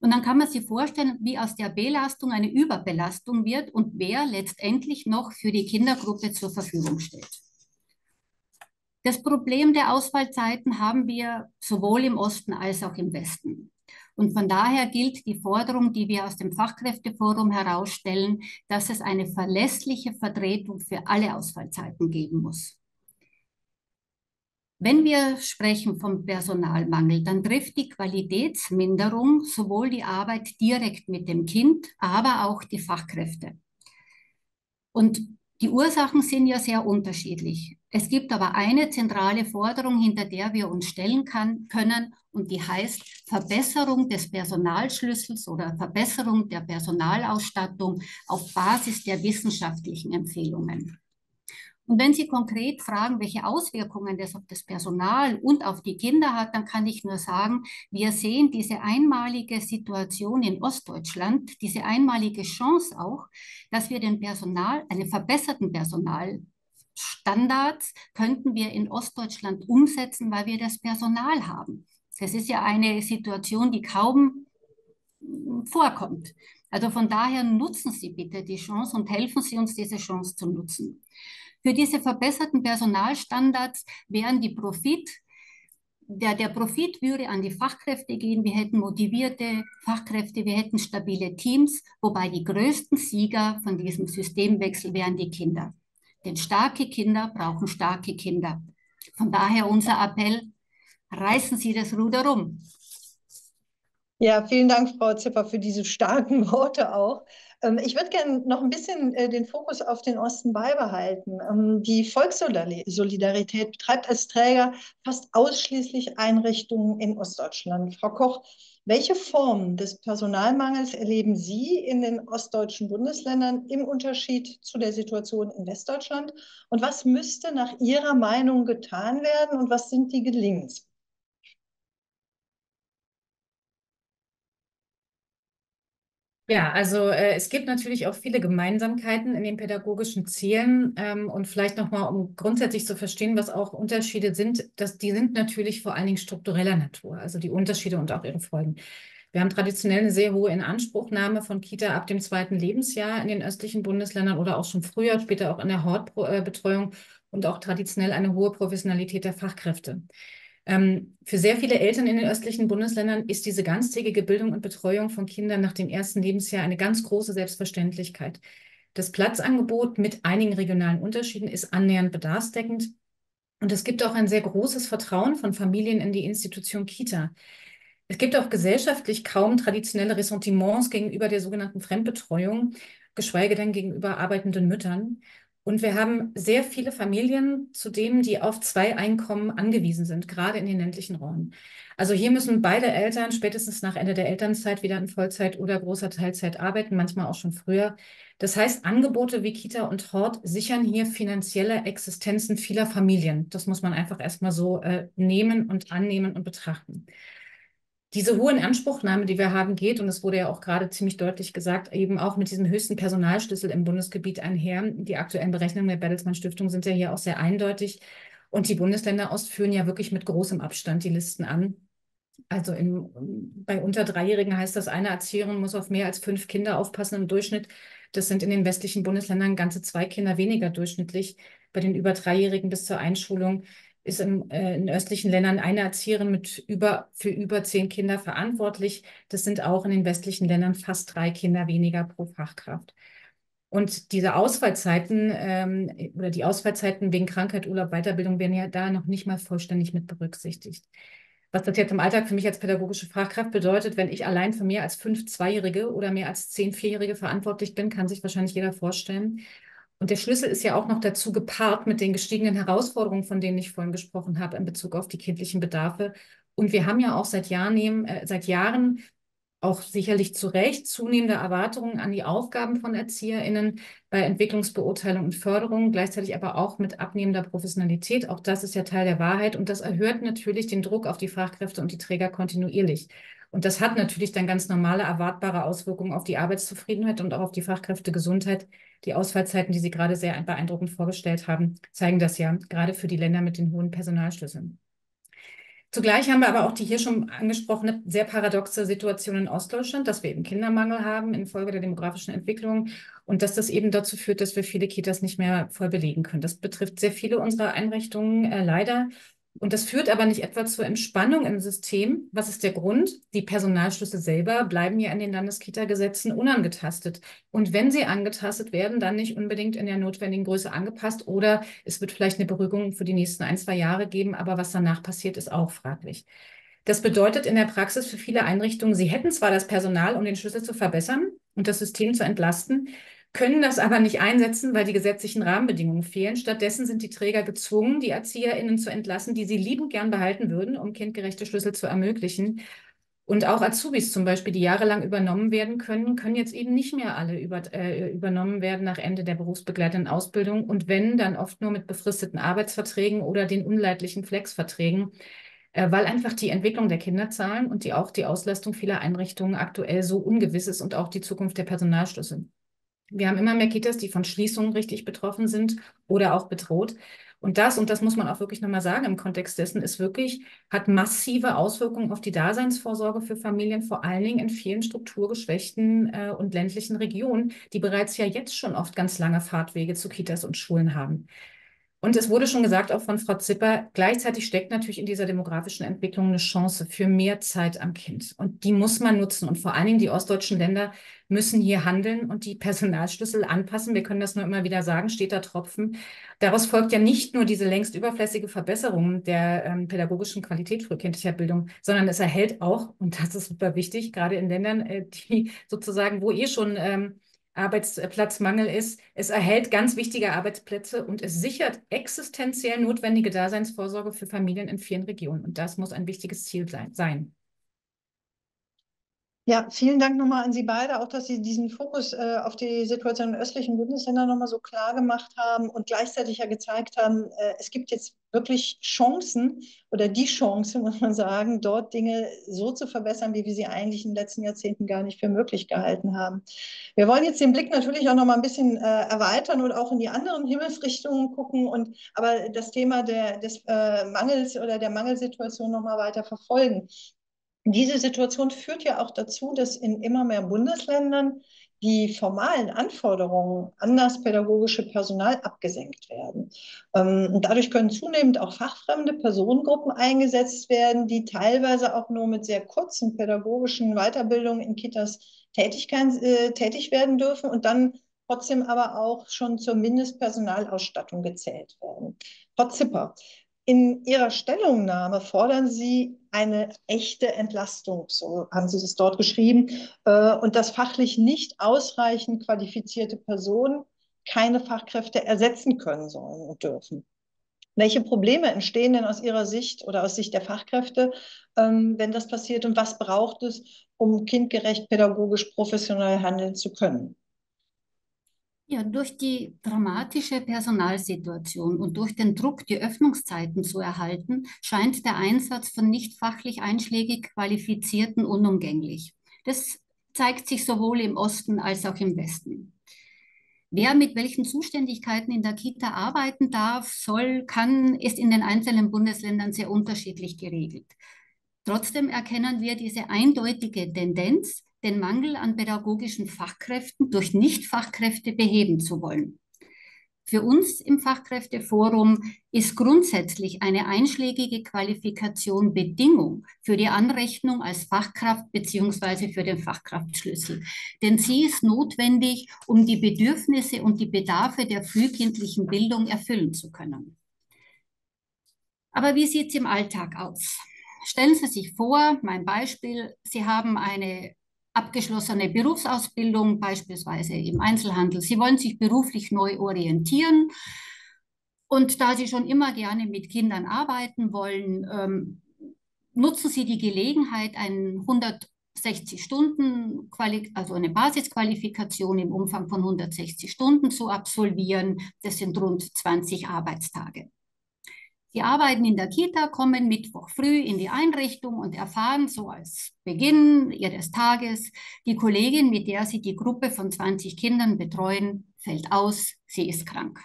Und dann kann man sich vorstellen, wie aus der Belastung eine Überbelastung wird und wer letztendlich noch für die Kindergruppe zur Verfügung steht. Das Problem der Ausfallzeiten haben wir sowohl im Osten als auch im Westen. Und von daher gilt die Forderung, die wir aus dem Fachkräfteforum herausstellen, dass es eine verlässliche Vertretung für alle Ausfallzeiten geben muss. Wenn wir sprechen vom Personalmangel, dann trifft die Qualitätsminderung sowohl die Arbeit direkt mit dem Kind, aber auch die Fachkräfte. Und die Ursachen sind ja sehr unterschiedlich. Es gibt aber eine zentrale Forderung, hinter der wir uns stellen können, und die heißt Verbesserung des Personalschlüssels oder Verbesserung der Personalausstattung auf Basis der wissenschaftlichen Empfehlungen. Und wenn Sie konkret fragen, welche Auswirkungen das auf das Personal und auf die Kinder hat, dann kann ich nur sagen, wir sehen diese einmalige Situation in Ostdeutschland, diese einmalige Chance auch, dass wir den Personal, einen verbesserten Personalstandards könnten wir in Ostdeutschland umsetzen, weil wir das Personal haben. Das ist ja eine Situation, die kaum vorkommt. Also von daher nutzen Sie bitte die Chance und helfen Sie uns, diese Chance zu nutzen. Für diese verbesserten Personalstandards wären der Profit würde an die Fachkräfte gehen. Wir hätten motivierte Fachkräfte, wir hätten stabile Teams, wobei die größten Sieger von diesem Systemwechsel wären die Kinder. Denn starke Kinder brauchen starke Kinder. Von daher unser Appell, reißen Sie das Ruder rum. Ja, vielen Dank, Frau Zipper, für diese starken Worte auch. Ich würde gerne noch ein bisschen den Fokus auf den Osten beibehalten. Die Volkssolidarität betreibt als Träger fast ausschließlich Einrichtungen in Ostdeutschland. Frau Koch, welche Formen des Personalmangels erleben Sie in den ostdeutschen Bundesländern im Unterschied zu der Situation in Westdeutschland? Und was müsste nach Ihrer Meinung getan werden und was sind die Gelingenspunkte? Ja, also es gibt natürlich auch viele Gemeinsamkeiten in den pädagogischen Zielen und vielleicht nochmal, um grundsätzlich zu verstehen, was auch Unterschiede sind, die sind natürlich vor allen Dingen struktureller Natur, also die Unterschiede und auch ihre Folgen. Wir haben traditionell eine sehr hohe Inanspruchnahme von Kita ab dem 2. Lebensjahr in den östlichen Bundesländern oder auch schon früher, später auch in der Hortbetreuung und auch traditionell eine hohe Professionalität der Fachkräfte. Für sehr viele Eltern in den östlichen Bundesländern ist diese ganztägige Bildung und Betreuung von Kindern nach dem 1. Lebensjahr eine ganz große Selbstverständlichkeit. Das Platzangebot mit einigen regionalen Unterschieden ist annähernd bedarfsdeckend und es gibt auch ein sehr großes Vertrauen von Familien in die Institution Kita. Es gibt auch gesellschaftlich kaum traditionelle Ressentiments gegenüber der sogenannten Fremdbetreuung, geschweige denn gegenüber arbeitenden Müttern. Und wir haben sehr viele Familien, zudem die auf 2 Einkommen angewiesen sind, gerade in den ländlichen Räumen. Also hier müssen beide Eltern spätestens nach Ende der Elternzeit wieder in Vollzeit oder großer Teilzeit arbeiten, manchmal auch schon früher. Das heißt, Angebote wie Kita und Hort sichern hier finanzielle Existenzen vieler Familien. Das muss man einfach erstmal so nehmen und annehmen und betrachten. Diese hohe Inanspruchnahme, die wir haben, geht, und es wurde ja auch gerade ziemlich deutlich gesagt, eben auch mit diesem höchsten Personalschlüssel im Bundesgebiet einher. Die aktuellen Berechnungen der Bertelsmann Stiftung sind ja hier auch sehr eindeutig. Und die Bundesländer Ost führen ja wirklich mit großem Abstand die Listen an. Also bei unter 3-Jährigen heißt das, eine Erzieherin muss auf mehr als 5 Kinder aufpassen im Durchschnitt. Das sind in den westlichen Bundesländern ganze 2 Kinder weniger durchschnittlich. Bei den über 3-Jährigen bis zur Einschulung ist in östlichen Ländern eine Erzieherin für über 10 Kinder verantwortlich. Das sind auch in den westlichen Ländern fast 3 Kinder weniger pro Fachkraft. Und diese Ausfallzeiten oder die Ausfallzeiten wegen Krankheit, Urlaub, Weiterbildung werden ja da noch nicht mal vollständig mit berücksichtigt. Was das jetzt im Alltag für mich als pädagogische Fachkraft bedeutet, wenn ich allein für mehr als 5 2-Jährige oder mehr als 10 4-Jährige verantwortlich bin, kann sich wahrscheinlich jeder vorstellen. Und der Schlüssel ist ja auch noch dazu gepaart mit den gestiegenen Herausforderungen, von denen ich vorhin gesprochen habe, in Bezug auf die kindlichen Bedarfe. Und wir haben ja auch seit Jahren auch sicherlich zu Recht zunehmende Erwartungen an die Aufgaben von ErzieherInnen bei Entwicklungsbeurteilung und Förderung, gleichzeitig aber auch mit abnehmender Professionalität. Auch das ist ja Teil der Wahrheit und das erhöht natürlich den Druck auf die Fachkräfte und die Träger kontinuierlich. Und das hat natürlich dann ganz normale, erwartbare Auswirkungen auf die Arbeitszufriedenheit und auch auf die Fachkräftegesundheit. Die Ausfallzeiten, die Sie gerade sehr beeindruckend vorgestellt haben, zeigen das ja, gerade für die Länder mit den hohen Personalschlüsseln. Zugleich haben wir aber auch die hier schon angesprochene sehr paradoxe Situation in Ostdeutschland, dass wir eben Kindermangel haben infolge der demografischen Entwicklung und dass das eben dazu führt, dass wir viele Kitas nicht mehr voll belegen können. Das betrifft sehr viele unserer Einrichtungen leider. Und das führt aber nicht etwa zur Entspannung im System. Was ist der Grund? Die Personalschlüssel selber bleiben ja in den Landeskita-Gesetzen unangetastet. Und wenn sie angetastet werden, dann nicht unbedingt in der notwendigen Größe angepasst oder es wird vielleicht eine Beruhigung für die nächsten 1-2 Jahre geben, aber was danach passiert, ist auch fraglich. Das bedeutet in der Praxis für viele Einrichtungen, sie hätten zwar das Personal, um den Schlüssel zu verbessern und das System zu entlasten, können das aber nicht einsetzen, weil die gesetzlichen Rahmenbedingungen fehlen. Stattdessen sind die Träger gezwungen, die ErzieherInnen zu entlassen, die sie liebend gern behalten würden, um kindgerechte Schlüssel zu ermöglichen. Und auch Azubis zum Beispiel, die jahrelang übernommen werden können, können jetzt eben nicht mehr alle übernommen werden nach Ende der berufsbegleitenden Ausbildung. Und wenn, dann oft nur mit befristeten Arbeitsverträgen oder den unleidlichen Flexverträgen, weil einfach die Entwicklung der Kinderzahlen und auch die Auslastung vieler Einrichtungen aktuell so ungewiss ist und auch die Zukunft der Personalschlüssel. Wir haben immer mehr Kitas, die von Schließungen richtig betroffen sind oder auch bedroht. Und das muss man auch wirklich nochmal sagen, im Kontext dessen ist wirklich, hat massive Auswirkungen auf die Daseinsvorsorge für Familien, vor allen Dingen in vielen strukturgeschwächten und ländlichen Regionen, die bereits ja jetzt schon oft ganz lange Fahrtwege zu Kitas und Schulen haben. Und es wurde schon gesagt, auch von Frau Zipper, gleichzeitig steckt natürlich in dieser demografischen Entwicklung eine Chance für mehr Zeit am Kind. Und die muss man nutzen. Und vor allen Dingen die ostdeutschen Länder müssen hier handeln und die Personalschlüssel anpassen. Wir können das nur immer wieder sagen, steter Tropfen. Daraus folgt ja nicht nur diese längst überflüssige Verbesserung der pädagogischen Qualität frühkindlicher Bildung, sondern es erhält auch, und das ist super wichtig, gerade in Ländern, die sozusagen, wo schon Arbeitsplatzmangel ist, es erhält ganz wichtige Arbeitsplätze und es sichert existenziell notwendige Daseinsvorsorge für Familien in vielen Regionen. Und das muss ein wichtiges Ziel sein. Ja, vielen Dank nochmal an Sie beide, auch dass Sie diesen Fokus auf die Situation in östlichen Bundesländern nochmal so klar gemacht haben und gleichzeitig ja gezeigt haben, es gibt jetzt wirklich Chancen oder die Chance, muss man sagen, dort Dinge so zu verbessern, wie wir sie eigentlich in den letzten Jahrzehnten gar nicht für möglich gehalten haben. Wir wollen jetzt den Blick natürlich auch nochmal ein bisschen erweitern und auch in die anderen Himmelsrichtungen gucken, aber das Thema des Mangels oder der Mangelsituation nochmal weiter verfolgen. Diese Situation führt ja auch dazu, dass in immer mehr Bundesländern die formalen Anforderungen an das pädagogische Personal abgesenkt werden. Und dadurch können zunehmend auch fachfremde Personengruppen eingesetzt werden, die teilweise auch nur mit sehr kurzen pädagogischen Weiterbildungen in Kitas tätig werden dürfen und dann trotzdem aber auch schon zur Mindestpersonalausstattung gezählt werden. Frau Zipper, in Ihrer Stellungnahme fordern Sie eine echte Entlastung, so haben Sie das dort geschrieben, und dass fachlich nicht ausreichend qualifizierte Personen keine Fachkräfte ersetzen können sollen und dürfen. Welche Probleme entstehen denn aus Ihrer Sicht oder aus Sicht der Fachkräfte, wenn das passiert, und was braucht es, um kindgerecht pädagogisch professionell handeln zu können? Ja, durch die dramatische Personalsituation und durch den Druck, die Öffnungszeiten zu erhalten, scheint der Einsatz von nicht fachlich einschlägig Qualifizierten unumgänglich. Das zeigt sich sowohl im Osten als auch im Westen. Wer mit welchen Zuständigkeiten in der Kita arbeiten darf, soll, kann, ist in den einzelnen Bundesländern sehr unterschiedlich geregelt. Trotzdem erkennen wir diese eindeutige Tendenz, den Mangel an pädagogischen Fachkräften durch Nicht-Fachkräfte beheben zu wollen. Für uns im Fachkräfteforum ist grundsätzlich eine einschlägige Qualifikation Bedingung für die Anrechnung als Fachkraft bzw. für den Fachkraftschlüssel. Denn sie ist notwendig, um die Bedürfnisse und die Bedarfe der frühkindlichen Bildung erfüllen zu können. Aber wie sieht es im Alltag aus? Stellen Sie sich vor, mein Beispiel, Sie haben eine abgeschlossene Berufsausbildung, beispielsweise im Einzelhandel. Sie wollen sich beruflich neu orientieren. Und da Sie schon immer gerne mit Kindern arbeiten wollen, nutzen Sie die Gelegenheit, einen 60 Stunden, also eine Basisqualifikation im Umfang von 160 Stunden zu absolvieren. Das sind rund 20 Arbeitstage. Die arbeiten in der Kita, kommen Mittwoch früh in die Einrichtung und erfahren so als Beginn ihres Tages, die Kollegin, mit der sie die Gruppe von 20 Kindern betreuen, fällt aus, sie ist krank.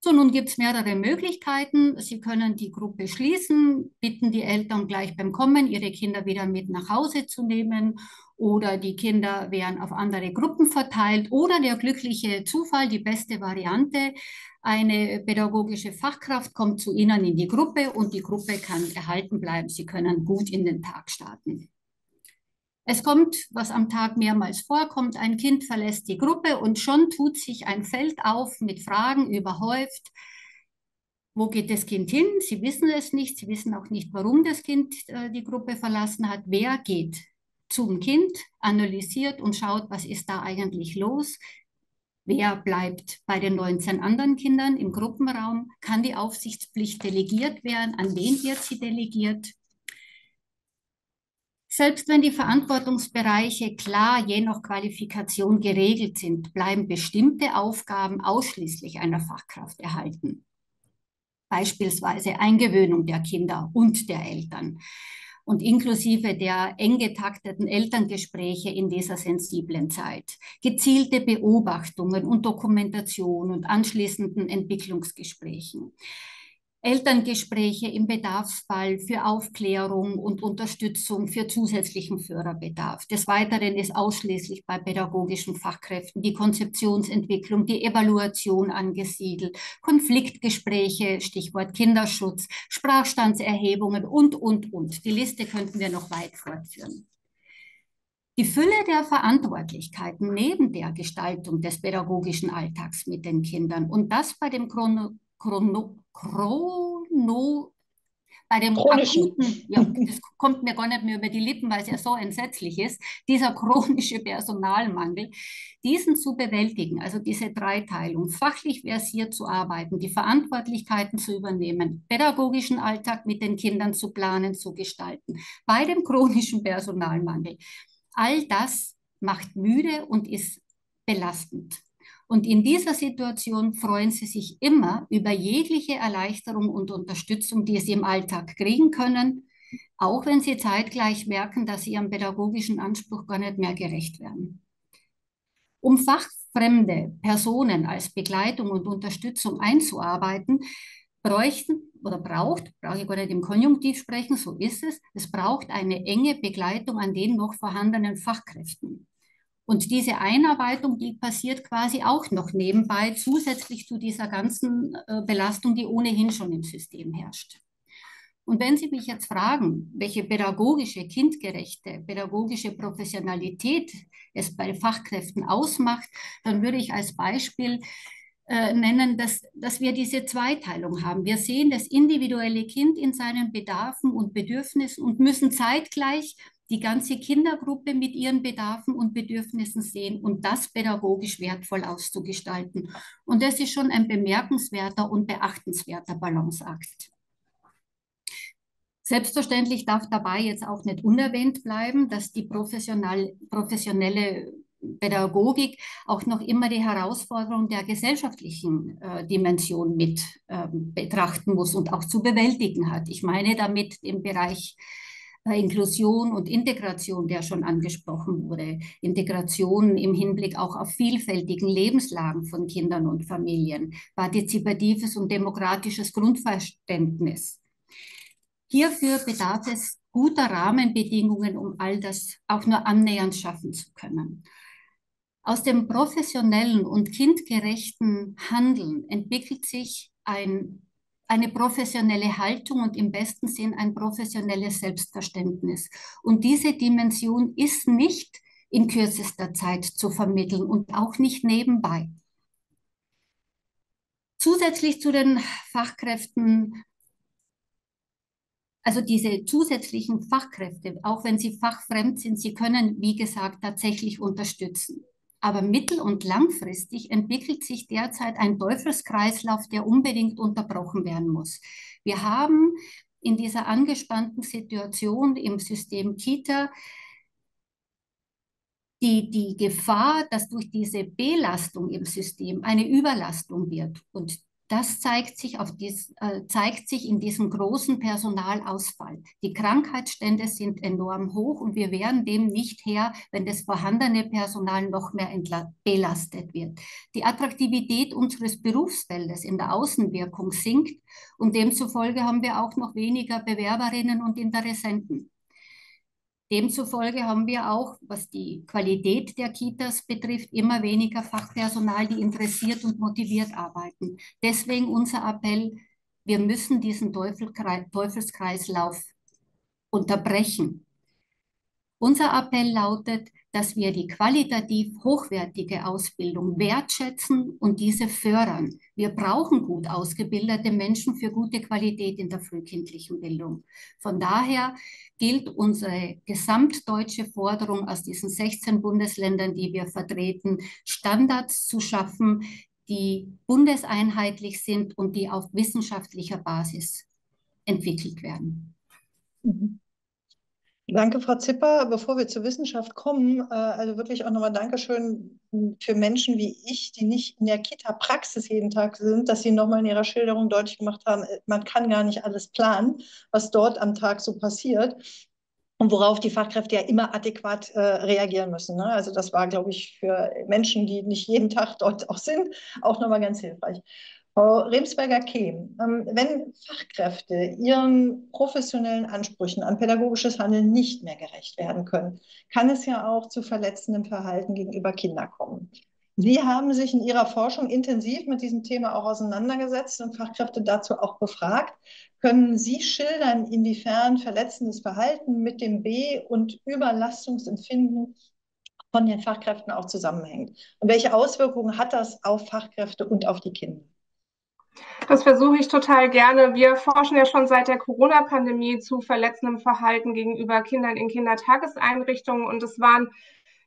So, nun gibt es mehrere Möglichkeiten. Sie können die Gruppe schließen, bitten die Eltern gleich beim Kommen, ihre Kinder wieder mit nach Hause zu nehmen, oder die Kinder werden auf andere Gruppen verteilt, oder der glückliche Zufall, die beste Variante, eine pädagogische Fachkraft kommt zu Ihnen in die Gruppe und die Gruppe kann erhalten bleiben. Sie können gut in den Tag starten. Es kommt, was am Tag mehrmals vorkommt, ein Kind verlässt die Gruppe und schon tut sich ein Feld auf mit Fragen überhäuft. Wo geht das Kind hin? Sie wissen es nicht. Sie wissen auch nicht, warum das Kind die Gruppe verlassen hat. Wer geht zum Kind, analysiert und schaut, was ist da eigentlich los? Wer bleibt bei den 19 anderen Kindern im Gruppenraum? Kann die Aufsichtspflicht delegiert werden? An wen wird sie delegiert? Selbst wenn die Verantwortungsbereiche klar je nach Qualifikation geregelt sind, bleiben bestimmte Aufgaben ausschließlich einer Fachkraft erhalten. Beispielsweise Eingewöhnung der Kinder und der Eltern und inklusive der eng getakteten Elterngespräche in dieser sensiblen Zeit, gezielte Beobachtungen und Dokumentation und anschließenden Entwicklungsgesprächen. Elterngespräche im Bedarfsfall für Aufklärung und Unterstützung für zusätzlichen Förderbedarf. Des Weiteren ist ausschließlich bei pädagogischen Fachkräften die Konzeptionsentwicklung, die Evaluation angesiedelt, Konfliktgespräche, Stichwort Kinderschutz, Sprachstandserhebungen und. Die Liste könnten wir noch weit fortführen. Die Fülle der Verantwortlichkeiten neben der Gestaltung des pädagogischen Alltags mit den Kindern und das bei dem das kommt mir gar nicht mehr über die Lippen, weil es ja so entsetzlich ist, dieser chronische Personalmangel, diesen zu bewältigen, also diese Dreiteilung, fachlich versiert zu arbeiten, die Verantwortlichkeiten zu übernehmen, pädagogischen Alltag mit den Kindern zu planen, zu gestalten, bei dem chronischen Personalmangel. All das macht müde und ist belastend. Und in dieser Situation freuen sie sich immer über jegliche Erleichterung und Unterstützung, die sie im Alltag kriegen können, auch wenn sie zeitgleich merken, dass sie ihrem pädagogischen Anspruch gar nicht mehr gerecht werden. Um fachfremde Personen als Begleitung und Unterstützung einzuarbeiten, brauche ich gar nicht im Konjunktiv sprechen, so ist es, es braucht eine enge Begleitung an den noch vorhandenen Fachkräften. Und diese Einarbeitung, die passiert quasi auch noch nebenbei, zusätzlich zu dieser ganzen Belastung, die ohnehin schon im System herrscht. Und wenn Sie mich jetzt fragen, welche pädagogische, kindgerechte, pädagogische Professionalität es bei Fachkräften ausmacht, dann würde ich als Beispiel nennen, dass wir diese Zweiteilung haben. Wir sehen das individuelle Kind in seinen Bedarfen und Bedürfnissen und müssen zeitgleich die ganze Kindergruppe mit ihren Bedarfen und Bedürfnissen sehen und das pädagogisch wertvoll auszugestalten. Und das ist schon ein bemerkenswerter und beachtenswerter Balanceakt. Selbstverständlich darf dabei jetzt auch nicht unerwähnt bleiben, dass die professionelle Pädagogik auch noch immer die Herausforderung der gesellschaftlichen Dimension mit betrachten muss und auch zu bewältigen hat. Ich meine damit im Bereich Inklusion und Integration, der schon angesprochen wurde. Integration im Hinblick auch auf vielfältigen Lebenslagen von Kindern und Familien, partizipatives und demokratisches Grundverständnis. Hierfür bedarf es guter Rahmenbedingungen, um all das auch nur annähernd schaffen zu können. Aus dem professionellen und kindgerechten Handeln entwickelt sich eine professionelle Haltung und im besten Sinn ein professionelles Selbstverständnis. Und diese Dimension ist nicht in kürzester Zeit zu vermitteln und auch nicht nebenbei. Zusätzlich zu den Fachkräften, also diese zusätzlichen Fachkräfte, auch wenn sie fachfremd sind, sie können, wie gesagt, tatsächlich unterstützen. Aber mittel- und langfristig entwickelt sich derzeit ein Teufelskreislauf, der unbedingt unterbrochen werden muss. Wir haben in dieser angespannten Situation im System Kita die Gefahr, dass durch diese Belastung im System eine Überlastung wird. Und das zeigt sich in diesem großen Personalausfall. Die Krankheitsstände sind enorm hoch und wir werden dem nicht Herr, wenn das vorhandene Personal noch mehr belastet wird. Die Attraktivität unseres Berufsfeldes in der Außenwirkung sinkt und demzufolge haben wir auch noch weniger Bewerberinnen und Interessenten. Demzufolge haben wir auch, was die Qualität der Kitas betrifft, immer weniger Fachpersonal, die interessiert und motiviert arbeiten. Deswegen unser Appell, wir müssen diesen Teufelskreislauf unterbrechen. Unser Appell lautet, dass wir die qualitativ hochwertige Ausbildung wertschätzen und diese fördern. Wir brauchen gut ausgebildete Menschen für gute Qualität in der frühkindlichen Bildung. Von daher gilt unsere gesamtdeutsche Forderung aus diesen 16 Bundesländern, die wir vertreten, Standards zu schaffen, die bundeseinheitlich sind und die auf wissenschaftlicher Basis entwickelt werden. Mhm. Danke, Frau Zipper. Bevor wir zur Wissenschaft kommen, also wirklich auch nochmal Dankeschön für Menschen wie ich, die nicht in der Kita-Praxis jeden Tag sind, dass sie nochmal in ihrer Schilderung deutlich gemacht haben, man kann gar nicht alles planen, was dort am Tag so passiert und worauf die Fachkräfte ja immer adäquat reagieren müssen. Ne? Also das war, glaube ich, für Menschen, die nicht jeden Tag dort auch sind, auch nochmal ganz hilfreich. Frau Remsperger-Kehm, wenn Fachkräfte ihren professionellen Ansprüchen an pädagogisches Handeln nicht mehr gerecht werden können, kann es ja auch zu verletzendem Verhalten gegenüber Kindern kommen. Sie haben sich in Ihrer Forschung intensiv mit diesem Thema auch auseinandergesetzt und Fachkräfte dazu auch befragt. Können Sie schildern, inwiefern verletzendes Verhalten mit dem B- und Überlastungsempfinden von den Fachkräften auch zusammenhängt? Und welche Auswirkungen hat das auf Fachkräfte und auf die Kinder? Das versuche ich total gerne. Wir forschen ja schon seit der Corona-Pandemie zu verletzendem Verhalten gegenüber Kindern in Kindertageseinrichtungen. Und es waren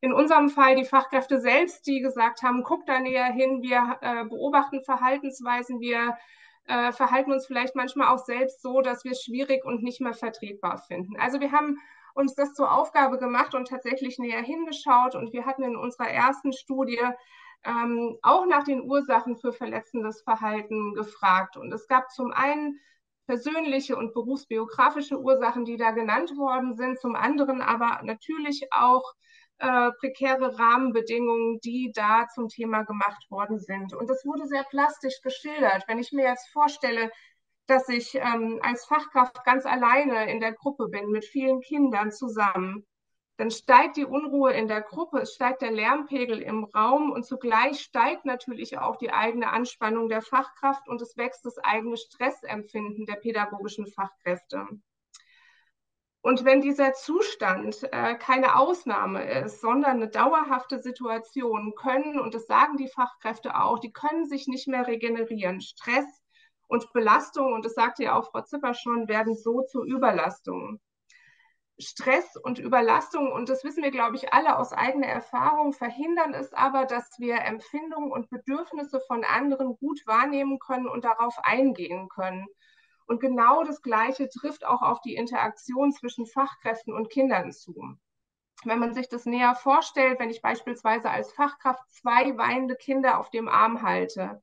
in unserem Fall die Fachkräfte selbst, die gesagt haben, guck da näher hin, wir beobachten Verhaltensweisen, wir verhalten uns vielleicht manchmal auch selbst so, dass wir es schwierig und nicht mehr vertretbar finden. Also wir haben uns das zur Aufgabe gemacht und tatsächlich näher hingeschaut. Und wir hatten in unserer ersten Studie auch nach den Ursachen für verletzendes Verhalten gefragt. Und es gab zum einen persönliche und berufsbiografische Ursachen, die da genannt worden sind, zum anderen aber natürlich auch prekäre Rahmenbedingungen, die da zum Thema gemacht worden sind. Und das wurde sehr plastisch geschildert. Wenn ich mir jetzt vorstelle, dass ich als Fachkraft ganz alleine in der Gruppe bin, mit vielen Kindern zusammen, dann steigt die Unruhe in der Gruppe, es steigt der Lärmpegel im Raum und zugleich steigt natürlich auch die eigene Anspannung der Fachkraft und es wächst das eigene Stressempfinden der pädagogischen Fachkräfte. Und wenn dieser Zustand keine Ausnahme ist, sondern eine dauerhafte Situation, können, und das sagen die Fachkräfte auch, die können sich nicht mehr regenerieren. Stress und Belastung, und das sagte ja auch Frau Zipper schon, werden so zu Überlastungen. Stress und Überlastung, und das wissen wir, glaube ich, alle aus eigener Erfahrung, verhindern es aber, dass wir Empfindungen und Bedürfnisse von anderen gut wahrnehmen können und darauf eingehen können. Und genau das Gleiche trifft auch auf die Interaktion zwischen Fachkräften und Kindern zu. Wenn man sich das näher vorstellt, wenn ich beispielsweise als Fachkraft 2 weinende Kinder auf dem Arm halte,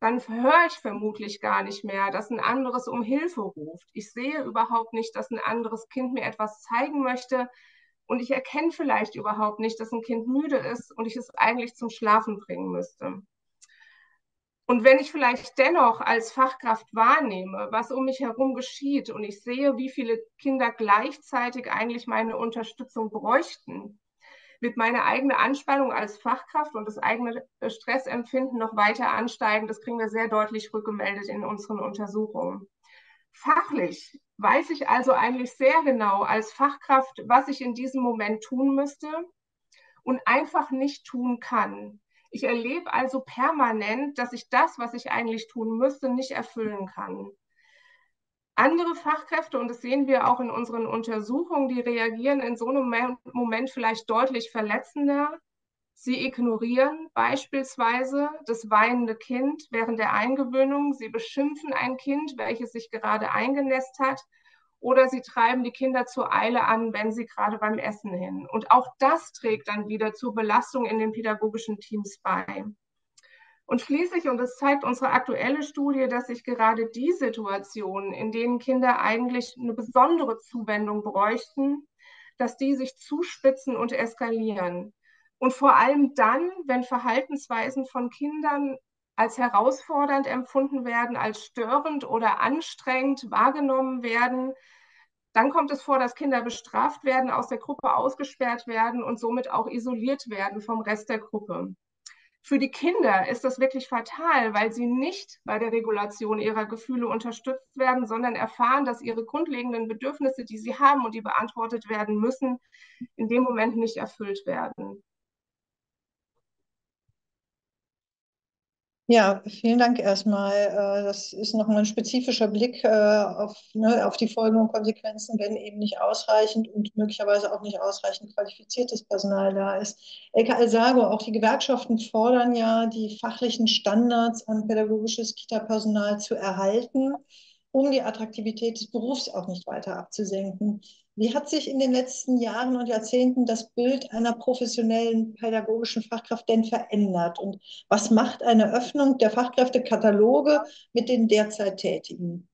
dann höre ich vermutlich gar nicht mehr, dass ein anderes um Hilfe ruft. Ich sehe überhaupt nicht, dass ein anderes Kind mir etwas zeigen möchte und ich erkenne vielleicht überhaupt nicht, dass ein Kind müde ist und ich es eigentlich zum Schlafen bringen müsste. Und wenn ich vielleicht dennoch als Fachkraft wahrnehme, was um mich herum geschieht und ich sehe, wie viele Kinder gleichzeitig eigentlich meine Unterstützung bräuchten, wird meine eigene Anspannung als Fachkraft und das eigene Stressempfinden noch weiter ansteigen. Das kriegen wir sehr deutlich rückgemeldet in unseren Untersuchungen. Fachlich weiß ich also eigentlich sehr genau als Fachkraft, was ich in diesem Moment tun müsste und einfach nicht tun kann. Ich erlebe also permanent, dass ich das, was ich eigentlich tun müsste, nicht erfüllen kann. Andere Fachkräfte, und das sehen wir auch in unseren Untersuchungen, die reagieren in so einem Moment vielleicht deutlich verletzender. Sie ignorieren beispielsweise das weinende Kind während der Eingewöhnung. Sie beschimpfen ein Kind, welches sich gerade eingenässt hat. oder sie treiben die Kinder zur Eile an, wenn sie gerade beim Essen hin. Und auch das trägt dann wieder zur Belastung in den pädagogischen Teams bei. Und schließlich, und das zeigt unsere aktuelle Studie, dass sich gerade die Situationen, in denen Kinder eigentlich eine besondere Zuwendung bräuchten, dass die sich zuspitzen und eskalieren. Und vor allem dann, wenn Verhaltensweisen von Kindern als herausfordernd empfunden werden, als störend oder anstrengend wahrgenommen werden, dann kommt es vor, dass Kinder bestraft werden, aus der Gruppe ausgesperrt werden und somit auch isoliert werden vom Rest der Gruppe. Für die Kinder ist das wirklich fatal, weil sie nicht bei der Regulation ihrer Gefühle unterstützt werden, sondern erfahren, dass ihre grundlegenden Bedürfnisse, die sie haben und die beantwortet werden müssen, in dem Moment nicht erfüllt werden. Ja, vielen Dank erstmal. Das ist nochmal ein spezifischer Blick auf die Folgen und Konsequenzen, wenn eben nicht ausreichend und möglicherweise auch nicht ausreichend qualifiziertes Personal da ist. Elke Alsago, auch die Gewerkschaften fordern ja, die fachlichen Standards an pädagogisches Kita-Personal zu erhalten, um die Attraktivität des Berufs auch nicht weiter abzusenken. Wie hat sich in den letzten Jahren und Jahrzehnten das Bild einer professionellen pädagogischen Fachkraft denn verändert? Und was macht eine Öffnung der Fachkräftekataloge mit den derzeit Tätigen?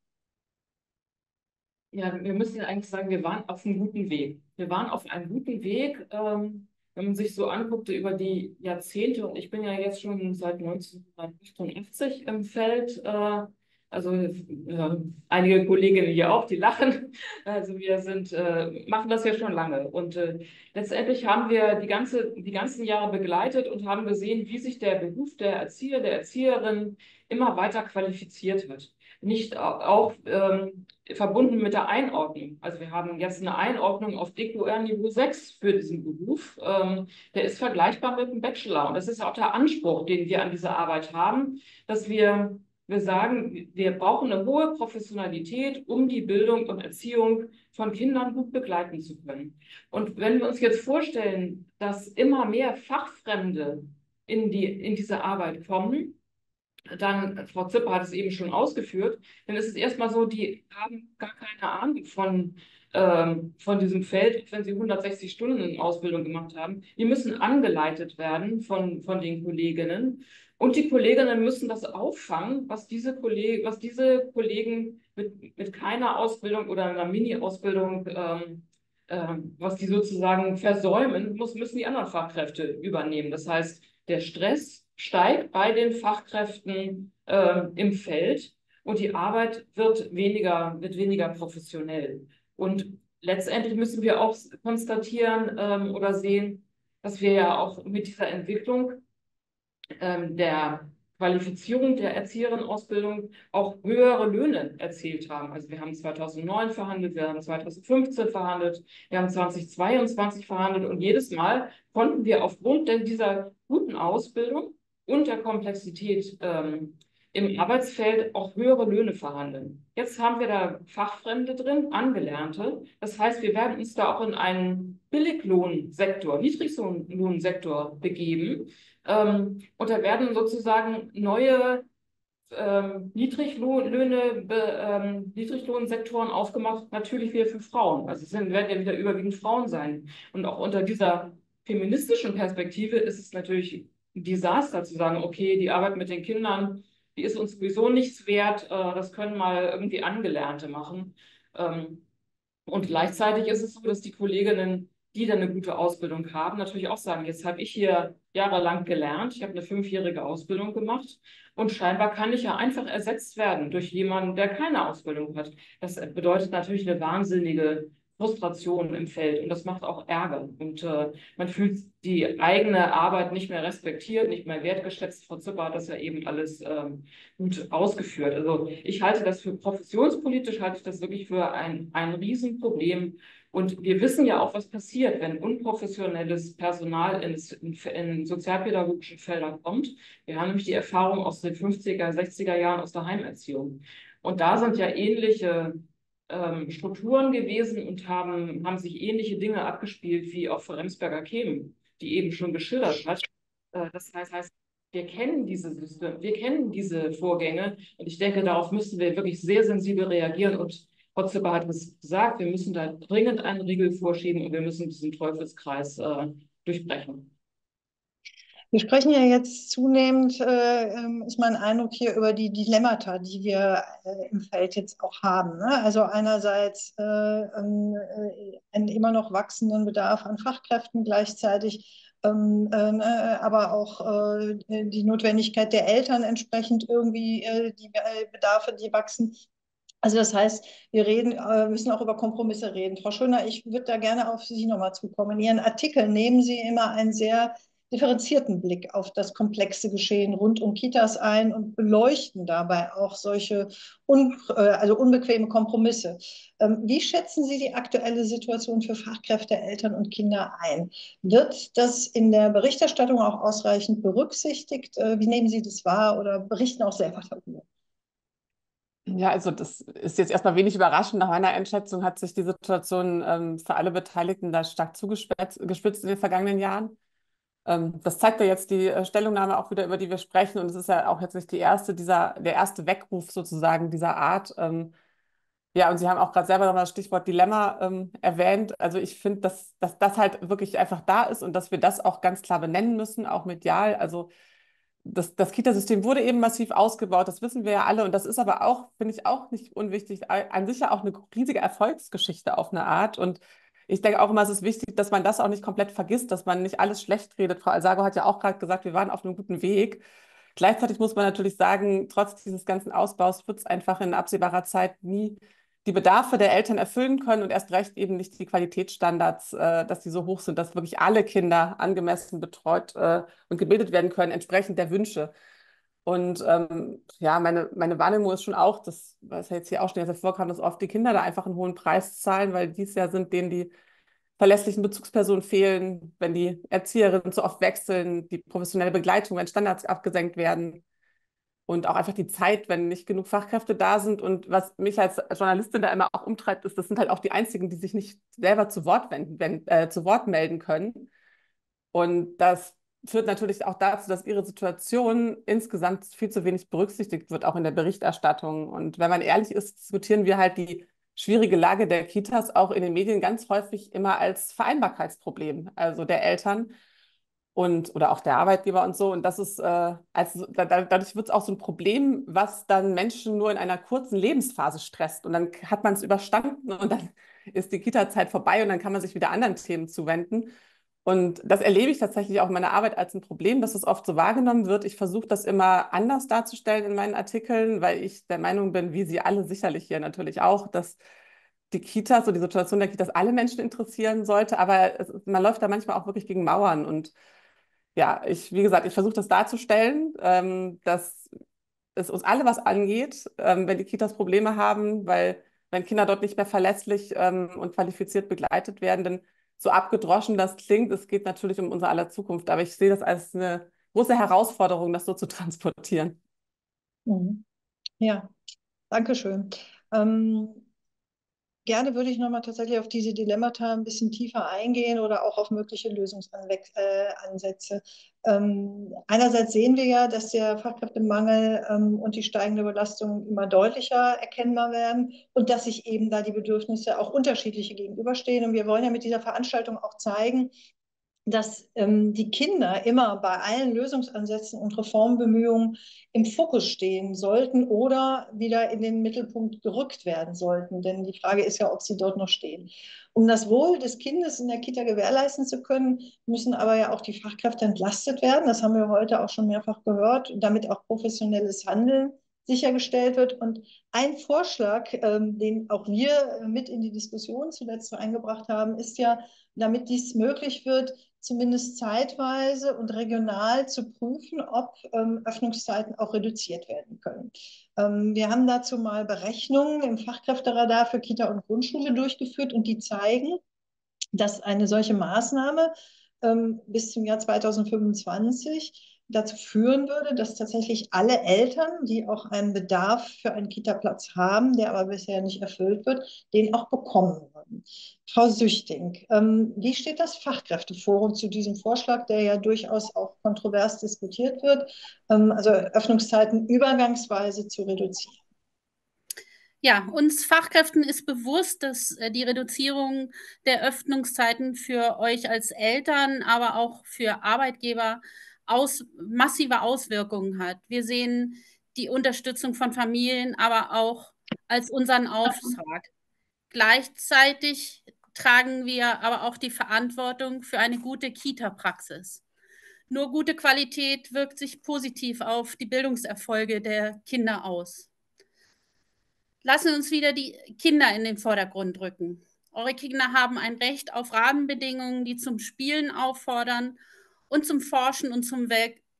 Ja, wir müssen eigentlich sagen, wir waren auf einem guten Weg. Wir waren auf einem guten Weg, wenn man sich so anguckte über die Jahrzehnte. Und ich bin ja jetzt schon seit 1988 im Feld. Also einige Kolleginnen hier auch, die lachen. Also wir sind, machen das ja schon lange. Und letztendlich haben wir die ganzen Jahre begleitet und haben gesehen, wie sich der Beruf der Erzieher, der Erzieherin immer weiter qualifiziert hat. Nicht auch verbunden mit der Einordnung. Also wir haben jetzt eine Einordnung auf DQR-Niveau 6 für diesen Beruf. Der ist vergleichbar mit einem Bachelor. Und das ist auch der Anspruch, den wir an diese Arbeit haben, dass wir sagen, wir brauchen eine hohe Professionalität, um die Bildung und Erziehung von Kindern gut begleiten zu können. Und wenn wir uns jetzt vorstellen, dass immer mehr Fachfremde in diese Arbeit kommen, dann, Frau Zipper hat es eben schon ausgeführt, dann ist es erstmal so, die haben gar keine Ahnung von diesem Feld, wenn sie 160 Stunden in Ausbildung gemacht haben. Die müssen angeleitet werden von den Kolleginnen. Und die Kolleginnen müssen das auffangen, was diese Kollegen mit keiner Ausbildung oder einer Mini-Ausbildung, was die sozusagen versäumen, müssen die anderen Fachkräfte übernehmen. Das heißt, der Stress steigt bei den Fachkräften im Feld und die Arbeit wird weniger professionell. Und letztendlich müssen wir auch konstatieren oder sehen, dass wir ja auch mit dieser Entwicklung der Qualifizierung der Erzieherinnenausbildung auch höhere Löhne erzielt haben. Also wir haben 2009 verhandelt, wir haben 2015 verhandelt, wir haben 2022 verhandelt und jedes Mal konnten wir aufgrund dieser guten Ausbildung und der Komplexität im Arbeitsfeld auch höhere Löhne verhandeln. Jetzt haben wir da Fachfremde drin, Angelernte. Das heißt, wir werden uns da auch in einen Billiglohnsektor, Niedriglohnsektor begeben. Und da werden sozusagen neue Niedriglohnsektoren aufgemacht, natürlich wieder für Frauen. Also es werden ja wieder überwiegend Frauen sein. Und auch unter dieser feministischen Perspektive ist es natürlich ein Desaster zu sagen, okay, die Arbeit mit den Kindern, die ist uns sowieso nichts wert, das können mal irgendwie Angelernte machen. Und gleichzeitig ist es so, dass die Kolleginnen, die dann eine gute Ausbildung haben, natürlich auch sagen, jetzt habe ich hier jahrelang gelernt, ich habe eine 5-jährige Ausbildung gemacht und scheinbar kann ich ja einfach ersetzt werden durch jemanden, der keine Ausbildung hat. Das bedeutet natürlich eine wahnsinnige Frustration im Feld und das macht auch Ärger. Und man fühlt die eigene Arbeit nicht mehr respektiert, nicht mehr wertgeschätzt. Frau Zipper hat das ja eben alles gut ausgeführt. Also ich halte das für professionspolitisch, halte ich das wirklich für ein Riesenproblem. Und wir wissen ja auch, was passiert, wenn unprofessionelles Personal in sozialpädagogischen Feldern kommt. Wir haben nämlich die Erfahrung aus den 50er, 60er Jahren aus der Heimerziehung. Und da sind ja ähnliche Strukturen gewesen und haben sich ähnliche Dinge abgespielt wie auch Frau Remsperger-Kehm, die eben schon geschildert hat. Das heißt, wir kennen diese Systeme, wir kennen diese Vorgänge und ich denke, darauf müssen wir wirklich sehr sensibel reagieren und Hotzeber hat es gesagt, wir müssen da dringend einen Riegel vorschieben und wir müssen diesen Teufelskreis durchbrechen. Wir sprechen ja jetzt zunehmend, ist mein Eindruck hier, über die Dilemmata, die wir im Feld jetzt auch haben, ne? Also einerseits einen immer noch wachsenden Bedarf an Fachkräften, gleichzeitig aber auch die Notwendigkeit der Eltern entsprechend irgendwie die Bedarfe, die wachsen. Also das heißt, wir müssen auch über Kompromisse reden. Frau Schoener, ich würde da gerne auf Sie nochmal zukommen. In Ihren Artikel nehmen Sie immer einen sehr differenzierten Blick auf das komplexe Geschehen rund um Kitas ein und beleuchten dabei auch solche unbequeme Kompromisse. Wie schätzen Sie die aktuelle Situation für Fachkräfte, Eltern und Kinder ein? Wird das in der Berichterstattung auch ausreichend berücksichtigt? Wie nehmen Sie das wahr oder berichten auch selber darüber? Ja, also das ist jetzt erstmal wenig überraschend. Nach meiner Einschätzung hat sich die Situation für alle Beteiligten da stark zugespitzt in den vergangenen Jahren. Das zeigt ja jetzt die Stellungnahme auch wieder, über die wir sprechen. Und es ist ja auch jetzt nicht der erste Weckruf sozusagen dieser Art. Ja, und Sie haben auch gerade selber nochmal das Stichwort Dilemma erwähnt. Also ich finde, dass das halt wirklich einfach da ist und dass wir das auch ganz klar benennen müssen, auch medial. Also das Kitasystem wurde eben massiv ausgebaut, das wissen wir ja alle. Und das ist aber auch, finde ich, auch nicht unwichtig, an sich ja auch eine riesige Erfolgsgeschichte auf eine Art. Und ich denke auch immer, es ist wichtig, dass man das auch nicht komplett vergisst, dass man nicht alles schlecht redet. Frau Alsago hat ja auch gerade gesagt, wir waren auf einem guten Weg. Gleichzeitig muss man natürlich sagen, trotz dieses ganzen Ausbaus wird es einfach in absehbarer Zeit nie die Bedarfe der Eltern erfüllen können und erst recht eben nicht die Qualitätsstandards, dass die so hoch sind, dass wirklich alle Kinder angemessen betreut und gebildet werden können, entsprechend der Wünsche. Und ja, meine Wahrnehmung ist schon auch, das, was ja jetzt hier auch schon hervorkam, dass oft die Kinder da einfach einen hohen Preis zahlen, weil dies ja sind denen die verlässlichen Bezugspersonen fehlen, wenn die Erzieherinnen zu oft wechseln, die professionelle Begleitung, wenn Standards abgesenkt werden und auch einfach die Zeit, wenn nicht genug Fachkräfte da sind. Und was mich als Journalistin da immer auch umtreibt, ist, das sind halt auch die Einzigen, die sich nicht selber zu Wort melden können. Und das führt natürlich auch dazu, dass ihre Situation insgesamt viel zu wenig berücksichtigt wird, auch in der Berichterstattung. Und wenn man ehrlich ist, diskutieren wir halt die schwierige Lage der Kitas auch in den Medien ganz häufig immer als Vereinbarkeitsproblem, also der Eltern und oder auch der Arbeitgeber und so. Und das ist, dadurch wird es auch so ein Problem, was dann Menschen nur in einer kurzen Lebensphase stresst. Und dann hat man es überstanden und dann ist die Kita-Zeit vorbei und dann kann man sich wieder anderen Themen zuwenden. Und das erlebe ich tatsächlich auch in meiner Arbeit als ein Problem, dass es oft so wahrgenommen wird. Ich versuche das immer anders darzustellen in meinen Artikeln, weil ich der Meinung bin, wie Sie alle sicherlich hier natürlich auch, dass die Kitas, so die Situation der Kitas, alle Menschen interessieren sollte. Aber man läuft da manchmal auch wirklich gegen Mauern. Und ja, wie gesagt, ich versuche das darzustellen, dass es uns alle was angeht, wenn die Kitas Probleme haben, weil wenn Kinder dort nicht mehr verlässlich und qualifiziert begleitet werden, dann so abgedroschen das klingt, es geht natürlich um unser aller Zukunft, aber ich sehe das als eine große Herausforderung, das so zu transportieren. Ja, danke schön. Gerne würde ich nochmal tatsächlich auf diese Dilemmata ein bisschen tiefer eingehen oder auch auf mögliche Lösungsansätze. Einerseits sehen wir ja, dass der Fachkräftemangel und die steigende Belastung immer deutlicher erkennbar werden und dass sich eben da die Bedürfnisse auch unterschiedliche gegenüberstehen. Und wir wollen ja mit dieser Veranstaltung auch zeigen, dass die Kinder immer bei allen Lösungsansätzen und Reformbemühungen im Fokus stehen sollten oder wieder in den Mittelpunkt gerückt werden sollten. Denn die Frage ist ja, ob sie dort noch stehen. Um das Wohl des Kindes in der Kita gewährleisten zu können, müssen aber ja auch die Fachkräfte entlastet werden. Das haben wir heute auch schon mehrfach gehört, damit auch professionelles Handeln sichergestellt wird. Und ein Vorschlag, den auch wir mit in die Diskussion zuletzt eingebracht haben, ist ja, damit dies möglich wird, zumindest zeitweise und regional zu prüfen, ob Öffnungszeiten auch reduziert werden können. Wir haben dazu mal Berechnungen im Fachkräfteradar für Kita und Grundschule durchgeführt und die zeigen, dass eine solche Maßnahme bis zum Jahr 2025 dazu führen würde, dass tatsächlich alle Eltern, die auch einen Bedarf für einen Kita-Platz haben, der aber bisher nicht erfüllt wird, den auch bekommen würden. Frau Süchting, wie steht das Fachkräfteforum zu diesem Vorschlag, der ja durchaus auch kontrovers diskutiert wird, also Öffnungszeiten übergangsweise zu reduzieren? Ja, uns Fachkräften ist bewusst, dass die Reduzierung der Öffnungszeiten für euch als Eltern, aber auch für Arbeitgeber massive Auswirkungen hat. Wir sehen die Unterstützung von Familien aber auch als unseren Auftrag. Gleichzeitig tragen wir aber auch die Verantwortung für eine gute Kita-Praxis. Nur gute Qualität wirkt sich positiv auf die Bildungserfolge der Kinder aus. Lassen uns wieder die Kinder in den Vordergrund rücken. Eure Kinder haben ein Recht auf Rahmenbedingungen, die zum Spielen auffordern und zum Forschen und zum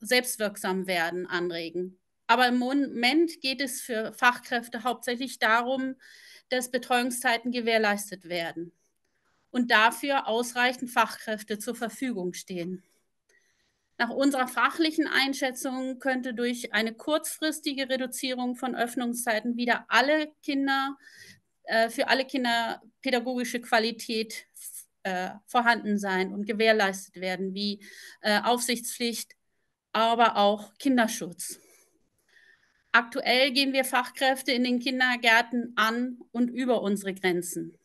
Selbstwirksamwerden anregen. Aber im Moment geht es für Fachkräfte hauptsächlich darum, dass Betreuungszeiten gewährleistet werden und dafür ausreichend Fachkräfte zur Verfügung stehen. Nach unserer fachlichen Einschätzung könnte durch eine kurzfristige Reduzierung von Öffnungszeiten wieder für alle Kinder pädagogische Qualität vorhanden sein und gewährleistet werden, wie Aufsichtspflicht, aber auch Kinderschutz. Aktuell gehen wir Fachkräfte in den Kindergärten an und über unsere Grenzen,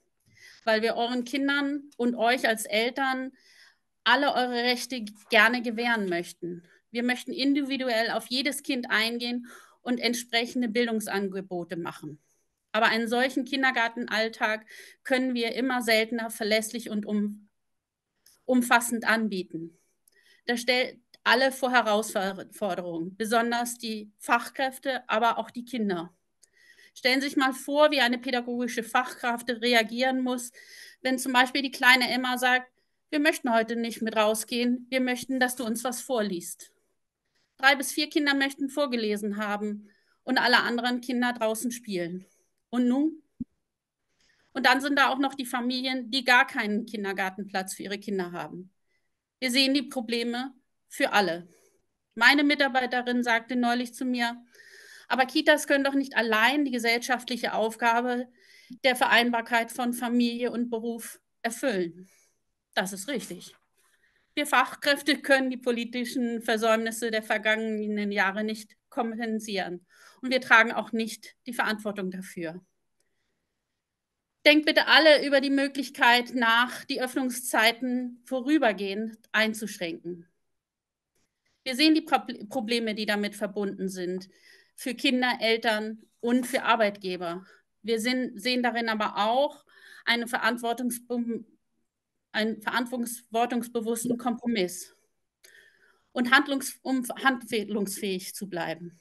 weil wir euren Kindern und euch als Eltern alle eure Rechte gerne gewähren möchten. Wir möchten individuell auf jedes Kind eingehen und entsprechende Bildungsangebote machen. Aber einen solchen Kindergartenalltag können wir immer seltener verlässlich und umfassend anbieten. Das stellt alle vor Herausforderungen, besonders die Fachkräfte, aber auch die Kinder. Stellen Sie sich mal vor, wie eine pädagogische Fachkraft reagieren muss, wenn zum Beispiel die kleine Emma sagt, wir möchten heute nicht mit rausgehen, wir möchten, dass du uns was vorliest. 3 bis 4 Kinder möchten vorgelesen haben und alle anderen Kinder draußen spielen. Und nun? Und dann sind da auch noch die Familien, die gar keinen Kindergartenplatz für ihre Kinder haben. Wir sehen die Probleme für alle. Meine Mitarbeiterin sagte neulich zu mir, aber Kitas können doch nicht allein die gesellschaftliche Aufgabe der Vereinbarkeit von Familie und Beruf erfüllen. Das ist richtig. Wir Fachkräfte können die politischen Versäumnisse der vergangenen Jahre nicht kompensieren. Und wir tragen auch nicht die Verantwortung dafür. Denkt bitte alle über die Möglichkeit nach, die Öffnungszeiten vorübergehend einzuschränken. Wir sehen die Probleme, die damit verbunden sind, für Kinder, Eltern und für Arbeitgeber. Wir sehen darin aber auch einen verantwortungsbewussten Kompromiss und handlungsfähig zu bleiben.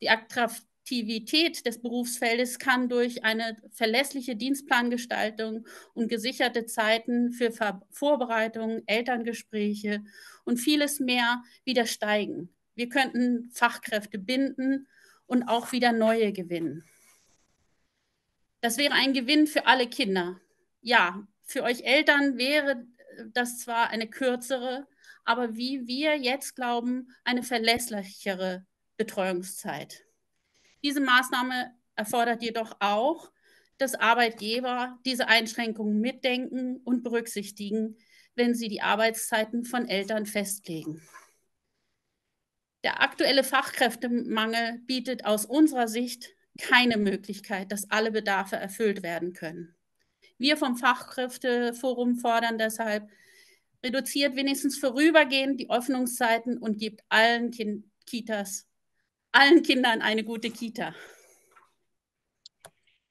Die Attraktivität des Berufsfeldes kann durch eine verlässliche Dienstplangestaltung und gesicherte Zeiten für Vorbereitungen, Elterngespräche und vieles mehr wieder steigen. Wir könnten Fachkräfte binden und auch wieder neue gewinnen. Das wäre ein Gewinn für alle Kinder. Ja, für euch Eltern wäre das zwar eine kürzere, aber wie wir jetzt glauben, eine verlässlichere Betreuungszeit. Diese Maßnahme erfordert jedoch auch, dass Arbeitgeber diese Einschränkungen mitdenken und berücksichtigen, wenn sie die Arbeitszeiten von Eltern festlegen. Der aktuelle Fachkräftemangel bietet aus unserer Sicht keine Möglichkeit, dass alle Bedarfe erfüllt werden können. Wir vom Fachkräfteforum fordern deshalb, reduziert wenigstens vorübergehend die Öffnungszeiten und gebt allen Kindern eine gute Kita.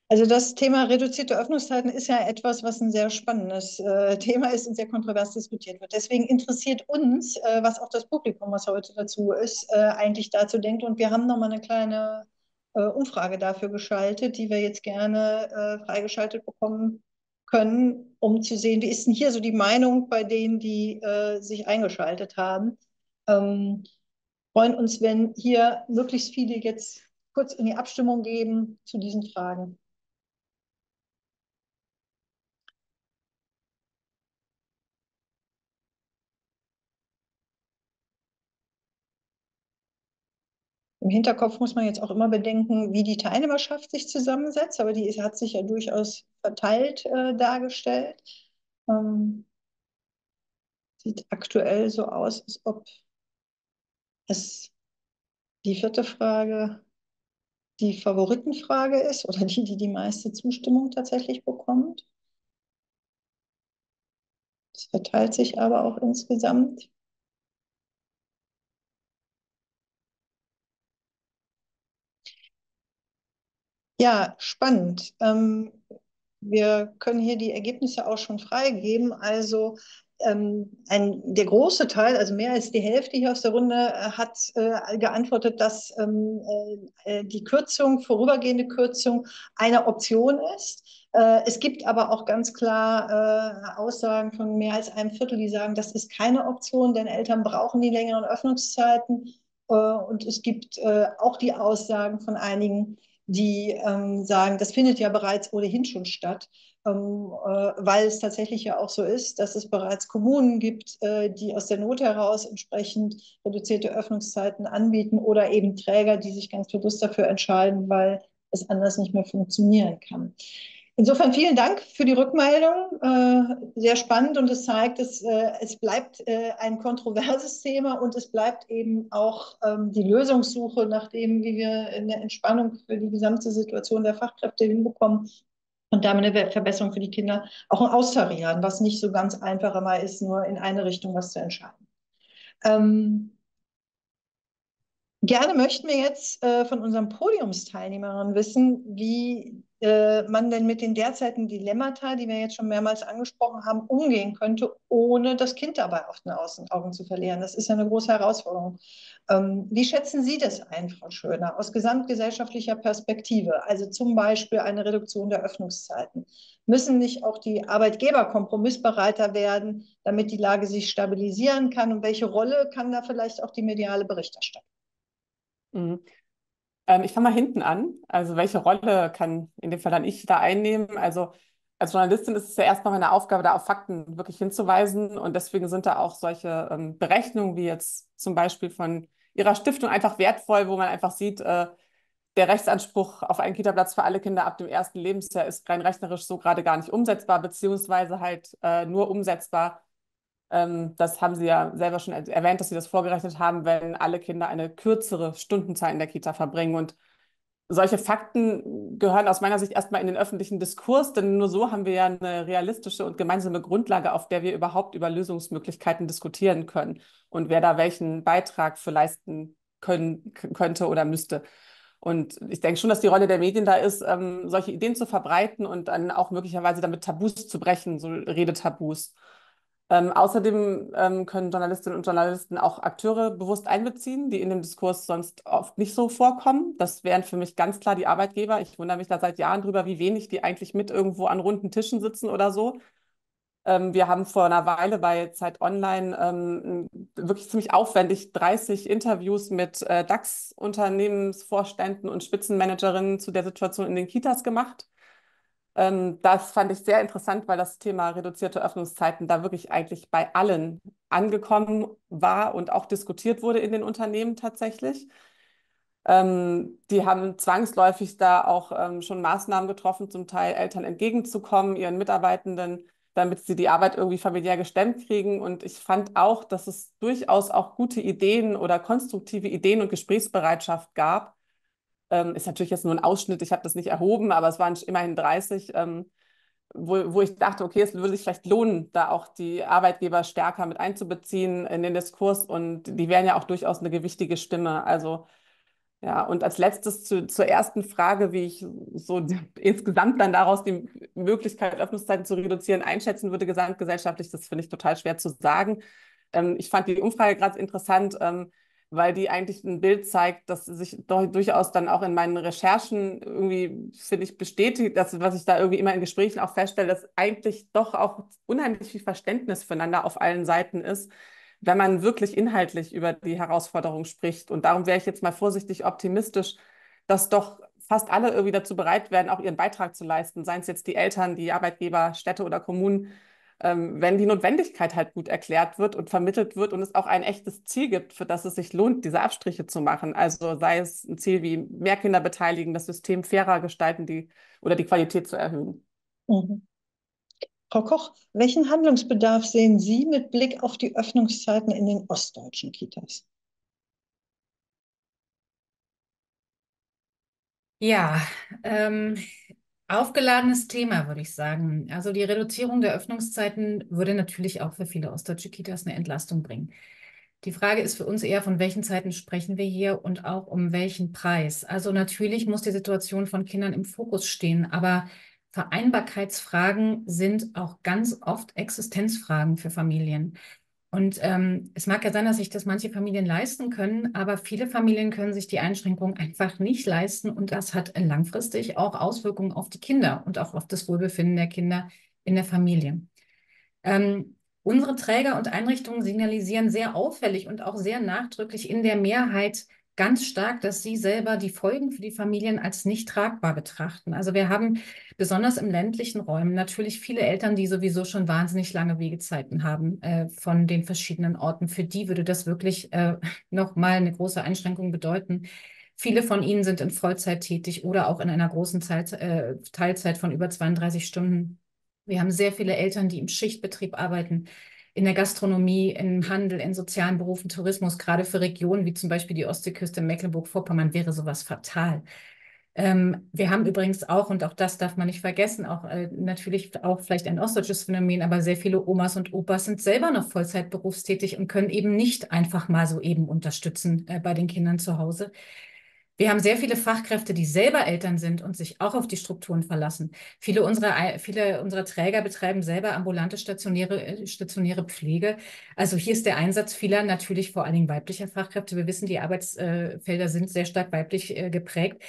Also das Thema reduzierte Öffnungszeiten ist ja etwas, was ein sehr spannendes Thema ist und sehr kontrovers diskutiert wird. Deswegen interessiert uns, was auch das Publikum, was heute dazu ist, eigentlich dazu denkt. Und wir haben nochmal eine kleine Umfrage dafür geschaltet, die wir jetzt gerne freigeschaltet bekommen können, um zu sehen, wie ist denn hier so die Meinung bei denen, die sich eingeschaltet haben. Freuen uns, wenn hier möglichst viele jetzt kurz in die Abstimmung geben zu diesen Fragen. Im Hinterkopf muss man jetzt auch immer bedenken, wie die Teilnehmerschaft sich zusammensetzt, aber die hat sich ja durchaus verteilt dargestellt. Sieht aktuell so aus, als ob es die vierte Frage die Favoritenfrage ist oder die, die die meiste Zustimmung tatsächlich bekommt. Das verteilt sich aber auch insgesamt. Ja, spannend. Wir können hier die Ergebnisse auch schon freigeben. Also der große Teil, also mehr als die Hälfte hier aus der Runde, hat geantwortet, dass die Kürzung, vorübergehende Kürzung, eine Option ist. Es gibt aber auch ganz klar Aussagen von mehr als einem Viertel, die sagen, das ist keine Option, denn Eltern brauchen die längeren Öffnungszeiten. Und es gibt auch die Aussagen von einigen, die sagen, das findet ja bereits ohnehin schon statt, weil es tatsächlich ja auch so ist, dass es bereits Kommunen gibt, die aus der Not heraus entsprechend reduzierte Öffnungszeiten anbieten oder eben Träger, die sich ganz bewusst dafür entscheiden, weil es anders nicht mehr funktionieren kann. Insofern vielen Dank für die Rückmeldung, sehr spannend, und es zeigt, dass es bleibt ein kontroverses Thema und es bleibt eben auch die Lösungssuche nach dem, wie wir eine Entspannung für die gesamte Situation der Fachkräfte hinbekommen und damit eine Verbesserung für die Kinder auch austarieren, was nicht so ganz einfach einmal ist, nur in eine Richtung was zu entscheiden. Gerne möchten wir jetzt von unseren Podiumsteilnehmerinnen wissen, wie man denn mit den derzeitigen Dilemmata, die wir jetzt schon mehrmals angesprochen haben, umgehen könnte, ohne das Kind dabei auf den Augen zu verlieren. Das ist ja eine große Herausforderung. Wie schätzen Sie das ein, Frau Schoener, aus gesamtgesellschaftlicher Perspektive, also zum Beispiel eine Reduktion der Öffnungszeiten? Müssen nicht auch die Arbeitgeber kompromissbereiter werden, damit die Lage sich stabilisieren kann? Und welche Rolle kann da vielleicht auch die mediale Berichterstattung? Mhm. Ich fange mal hinten an. Also welche Rolle kann in dem Fall dann ich da einnehmen? Also als Journalistin ist es ja erstmal meine Aufgabe, da auf Fakten wirklich hinzuweisen. Und deswegen sind da auch solche Berechnungen wie jetzt zum Beispiel von Ihrer Stiftung einfach wertvoll, wo man einfach sieht, der Rechtsanspruch auf einen Kita-Platz für alle Kinder ab dem 1. Lebensjahr ist rein rechnerisch so gerade gar nicht umsetzbar, beziehungsweise halt nur umsetzbar. Das haben Sie ja selber schon erwähnt, dass Sie das vorgerechnet haben, wenn alle Kinder eine kürzere Stundenzahl in der Kita verbringen. Und solche Fakten gehören aus meiner Sicht erstmal in den öffentlichen Diskurs, denn nur so haben wir ja eine realistische und gemeinsame Grundlage, auf der wir überhaupt über Lösungsmöglichkeiten diskutieren können und wer da welchen Beitrag für leisten könnte oder müsste. Und ich denke schon, dass die Rolle der Medien da ist, solche Ideen zu verbreiten und dann auch möglicherweise damit Tabus zu brechen, so Redetabus. Außerdem können Journalistinnen und Journalisten auch Akteure bewusst einbeziehen, die in dem Diskurs sonst oft nicht so vorkommen. Das wären für mich ganz klar die Arbeitgeber. Ich wundere mich da seit Jahren drüber, wie wenig die eigentlich mit irgendwo an runden Tischen sitzen oder so. Wir haben vor einer Weile bei Zeit Online wirklich ziemlich aufwendig 30 Interviews mit DAX-Unternehmensvorständen und Spitzenmanagerinnen zu der Situation in den Kitas gemacht. Das fand ich sehr interessant, weil das Thema reduzierte Öffnungszeiten da wirklich eigentlich bei allen angekommen war und auch diskutiert wurde in den Unternehmen tatsächlich. Die haben zwangsläufig da auch schon Maßnahmen getroffen, zum Teil Eltern entgegenzukommen, ihren Mitarbeitenden, damit sie die Arbeit irgendwie familiär gestemmt kriegen. Und ich fand auch, dass es durchaus auch gute Ideen oder konstruktive Ideen und Gesprächsbereitschaft gab. Ist natürlich jetzt nur ein Ausschnitt, ich habe das nicht erhoben, aber es waren immerhin 30, wo ich dachte, okay, es würde sich vielleicht lohnen, da auch die Arbeitgeber stärker mit einzubeziehen in den Diskurs, und die wären ja auch durchaus eine gewichtige Stimme. Also ja, und als letztes zur ersten Frage, wie ich so insgesamt dann daraus die Möglichkeit, Öffnungszeiten zu reduzieren, einschätzen würde gesamtgesellschaftlich, das finde ich total schwer zu sagen. Ich fand die Umfrage gerade interessant, weil die eigentlich ein Bild zeigt, das sich durchaus dann auch in meinen Recherchen irgendwie, finde ich, bestätigt, dass, was ich da irgendwie immer in Gesprächen auch feststelle, dass eigentlich doch auch unheimlich viel Verständnis füreinander auf allen Seiten ist, wenn man wirklich inhaltlich über die Herausforderung spricht. Und darum wäre ich jetzt mal vorsichtig optimistisch, dass doch fast alle irgendwie dazu bereit werden, auch ihren Beitrag zu leisten, seien es jetzt die Eltern, die Arbeitgeber, Städte oder Kommunen, wenn die Notwendigkeit halt gut erklärt wird und vermittelt wird und es auch ein echtes Ziel gibt, für das es sich lohnt, diese Abstriche zu machen. Also sei es ein Ziel wie mehr Kinder beteiligen, das System fairer gestalten oder die Qualität zu erhöhen. Mhm. Frau Koch, welchen Handlungsbedarf sehen Sie mit Blick auf die Öffnungszeiten in den ostdeutschen Kitas? Ja, aufgeladenes Thema, würde ich sagen. Also die Reduzierung der Öffnungszeiten würde natürlich auch für viele ostdeutsche Kitas eine Entlastung bringen. Die Frage ist für uns eher, von welchen Zeiten sprechen wir hier und auch um welchen Preis. Also natürlich muss die Situation von Kindern im Fokus stehen, aber Vereinbarkeitsfragen sind auch ganz oft Existenzfragen für Familien. Und es mag ja sein, dass sich das manche Familien leisten können, aber viele Familien können sich die Einschränkung einfach nicht leisten. Und das hat langfristig auch Auswirkungen auf die Kinder und auch auf das Wohlbefinden der Kinder in der Familie. Unsere Träger und Einrichtungen signalisieren sehr auffällig und auch sehr nachdrücklich in der Mehrheit ganz stark, dass sie selber die Folgen für die Familien als nicht tragbar betrachten. Also wir haben besonders im ländlichen Räumen natürlich viele Eltern, die sowieso schon wahnsinnig lange Wegezeiten haben von den verschiedenen Orten. Für die würde das wirklich nochmal eine große Einschränkung bedeuten. Viele von ihnen sind in Vollzeit tätig oder auch in einer großen Teilzeit von über 32 Stunden. Wir haben sehr viele Eltern, die im Schichtbetrieb arbeiten, in der Gastronomie, im Handel, in sozialen Berufen, Tourismus, gerade für Regionen wie zum Beispiel die Ostseeküste, Mecklenburg-Vorpommern, wäre sowas fatal. Wir haben übrigens auch, und auch das darf man nicht vergessen, auch natürlich auch vielleicht ein ostdeutsches Phänomen, aber sehr viele Omas und Opas sind selber noch vollzeitberufstätig und können eben nicht einfach mal so eben unterstützen bei den Kindern zu Hause. Wir haben sehr viele Fachkräfte, die selber Eltern sind und sich auch auf die Strukturen verlassen. Viele unserer Träger betreiben selber ambulante stationäre Pflege. Also hier ist der Einsatz vieler natürlich vor allen Dingen weiblicher Fachkräfte. Wir wissen, die Arbeitsfelder sind sehr stark weiblich geprägt.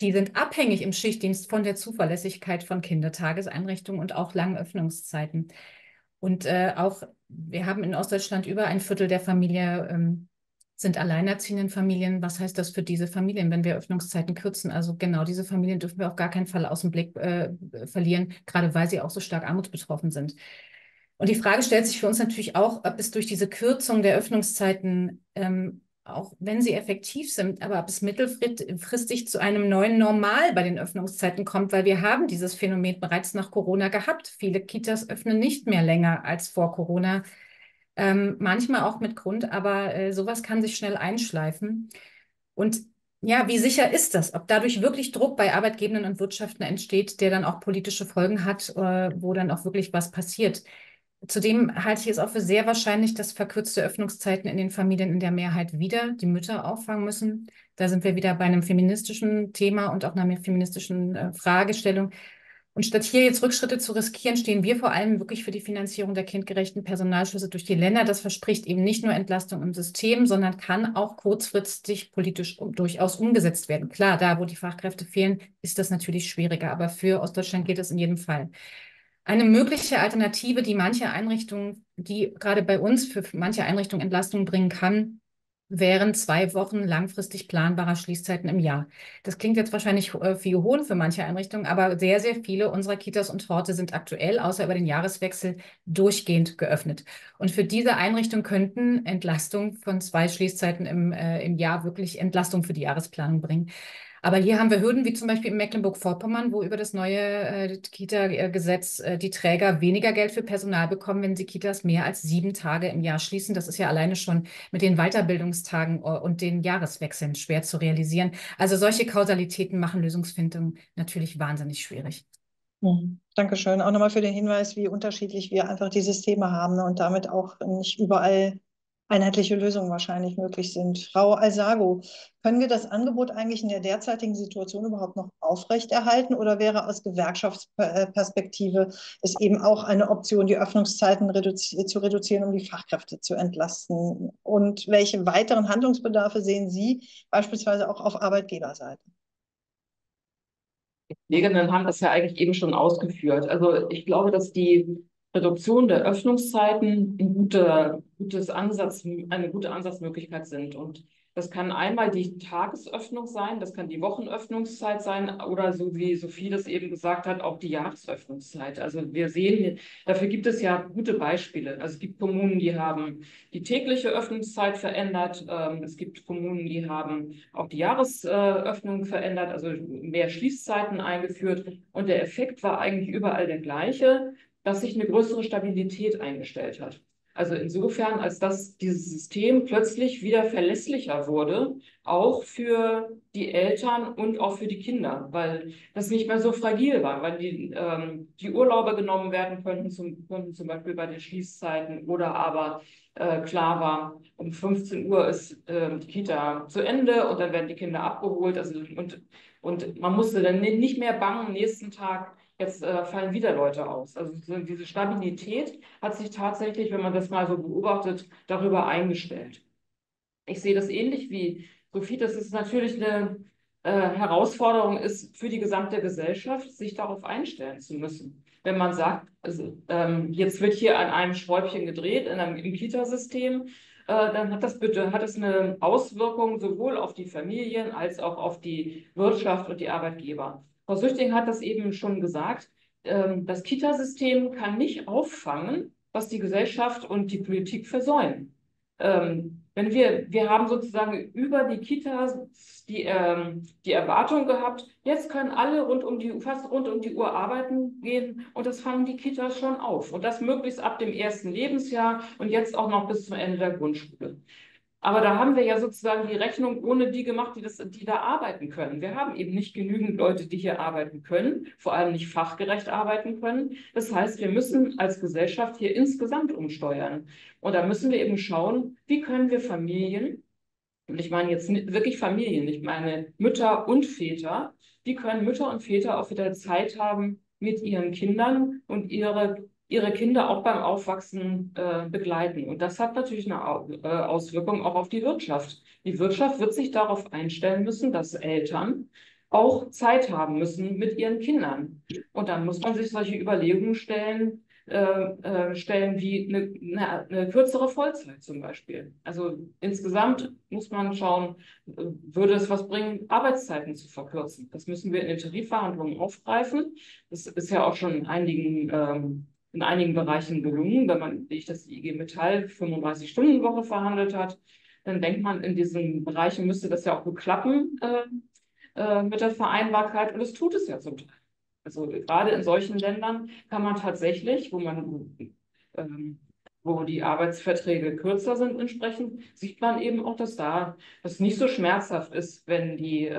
Die sind abhängig im Schichtdienst von der Zuverlässigkeit von Kindertageseinrichtungen und auch langen Öffnungszeiten. Und auch wir haben in Ostdeutschland über ein Viertel der Familie sind alleinerziehenden Familien. Was heißt das für diese Familien, wenn wir Öffnungszeiten kürzen? Also genau diese Familien dürfen wir auf gar keinen Fall aus dem Blick verlieren, gerade weil sie auch so stark armutsbetroffen sind. Und die Frage stellt sich für uns natürlich auch, ob es durch diese Kürzung der Öffnungszeiten, auch wenn sie effektiv sind, aber ob es mittelfristig zu einem neuen Normal bei den Öffnungszeiten kommt, weil wir haben dieses Phänomen bereits nach Corona gehabt. Viele Kitas öffnen nicht mehr länger als vor Corona. Manchmal auch mit Grund, aber sowas kann sich schnell einschleifen. Und ja, wie sicher ist das? Ob dadurch wirklich Druck bei Arbeitgebenden und Wirtschaften entsteht, der dann auch politische Folgen hat, wo dann auch wirklich was passiert. Zudem halte ich es auch für sehr wahrscheinlich, dass verkürzte Öffnungszeiten in den Familien in der Mehrheit wieder die Mütter auffangen müssen. Da sind wir wieder bei einem feministischen Thema und auch einer feministischen Fragestellung. Und statt hier jetzt Rückschritte zu riskieren, stehen wir vor allem wirklich für die Finanzierung der kindgerechten Personalschlüsse durch die Länder. Das verspricht eben nicht nur Entlastung im System, sondern kann auch kurzfristig politisch durchaus umgesetzt werden. Klar, da, wo die Fachkräfte fehlen, ist das natürlich schwieriger, aber für Ostdeutschland geht es in jedem Fall. Eine mögliche Alternative, die manche Einrichtungen, die gerade bei uns für manche Einrichtungen Entlastung bringen kann, wären 2 Wochen langfristig planbarer Schließzeiten im Jahr. Das klingt jetzt wahrscheinlich viel hohn für manche Einrichtungen, aber sehr, sehr viele unserer Kitas und Horte sind aktuell, außer über den Jahreswechsel, durchgehend geöffnet. Und für diese Einrichtung könnten Entlastung von 2 Schließzeiten im Jahr wirklich Entlastung für die Jahresplanung bringen. Aber hier haben wir Hürden, wie zum Beispiel in Mecklenburg-Vorpommern, wo über das neue Kita-Gesetz die Träger weniger Geld für Personal bekommen, wenn sie Kitas mehr als 7 Tage im Jahr schließen. Das ist ja alleine schon mit den Weiterbildungstagen und den Jahreswechseln schwer zu realisieren. Also solche Kausalitäten machen Lösungsfindung natürlich wahnsinnig schwierig. Dankeschön. Auch nochmal für den Hinweis, wie unterschiedlich wir einfach die Systeme haben und damit auch nicht überall einheitliche Lösungen wahrscheinlich möglich sind. Frau Alsago, können wir das Angebot eigentlich in der derzeitigen Situation überhaupt noch aufrechterhalten oder wäre aus Gewerkschaftsperspektive es eben auch eine Option, die Öffnungszeiten zu reduzieren, um die Fachkräfte zu entlasten? Und welche weiteren Handlungsbedarfe sehen Sie beispielsweise auch auf Arbeitgeberseite? Die Kolleginnen haben das ja eigentlich eben schon ausgeführt. Also ich glaube, dass die Reduktion der Öffnungszeiten eine gute Ansatzmöglichkeit sind. Und das kann einmal die Tagesöffnung sein, das kann die Wochenöffnungszeit sein oder so wie Sophie das eben gesagt hat, auch die Jahresöffnungszeit. Also wir sehen, dafür gibt es ja gute Beispiele. Also es gibt Kommunen, die haben die tägliche Öffnungszeit verändert. Es gibt Kommunen, die haben auch die Jahresöffnung verändert, also mehr Schließzeiten eingeführt. Und der Effekt war eigentlich überall der gleiche, dass sich eine größere Stabilität eingestellt hat. Also insofern, als dass dieses System plötzlich wieder verlässlicher wurde, auch für die Eltern und auch für die Kinder, weil das nicht mehr so fragil war, weil die Urlaube genommen werden konnten, zum Beispiel bei den Schließzeiten, oder aber klar war, um 15 Uhr ist die Kita zu Ende und dann werden die Kinder abgeholt. Also, und man musste dann nicht mehr bangen, am nächsten Tag, jetzt fallen wieder Leute aus. Also diese Stabilität hat sich tatsächlich, wenn man das mal so beobachtet, darüber eingestellt. Ich sehe das ähnlich wie Sophie, dass es natürlich eine Herausforderung ist für die gesamte Gesellschaft, sich darauf einstellen zu müssen. Wenn man sagt, also, jetzt wird hier an einem Schräubchen gedreht, im Kitasystem, dann hat das eine Auswirkung sowohl auf die Familien als auch auf die Wirtschaft und die Arbeitgeber. Frau Süchting hat das eben schon gesagt, das Kitasystem kann nicht auffangen, was die Gesellschaft und die Politik versäumen. Wenn wir haben sozusagen über die Kitas die Erwartung gehabt, jetzt können alle fast rund um die Uhr arbeiten gehen, und das fangen die Kitas schon auf. Und das möglichst ab dem ersten Lebensjahr und jetzt auch noch bis zum Ende der Grundschule. Aber da haben wir ja sozusagen die Rechnung ohne die gemacht, die da arbeiten können. Wir haben eben nicht genügend Leute, die hier arbeiten können, vor allem nicht fachgerecht arbeiten können. Das heißt, wir müssen als Gesellschaft hier insgesamt umsteuern. Und da müssen wir eben schauen, wie können wir Familien, und ich meine jetzt wirklich Familien, ich meine Mütter und Väter, wie können Mütter und Väter auch wieder Zeit haben, mit ihren Kindern und ihre Kinder auch beim Aufwachsen begleiten. Und das hat natürlich eine Auswirkung auch auf die Wirtschaft. Die Wirtschaft wird sich darauf einstellen müssen, dass Eltern auch Zeit haben müssen mit ihren Kindern. Und dann muss man sich solche Überlegungen stellen wie eine kürzere Vollzeit zum Beispiel. Also insgesamt muss man schauen, würde es was bringen, Arbeitszeiten zu verkürzen. Das müssen wir in den Tarifverhandlungen aufgreifen. Das ist ja auch schon in einigen Bereichen gelungen, wenn ich das IG Metall 35-Stunden-Woche verhandelt hat, dann denkt man, in diesen Bereichen müsste das ja auch gut klappen mit der Vereinbarkeit, und das tut es ja zum Teil. Also gerade in solchen Ländern kann man tatsächlich, wo die Arbeitsverträge kürzer sind entsprechend, sieht man eben auch, dass da das nicht so schmerzhaft ist, wenn die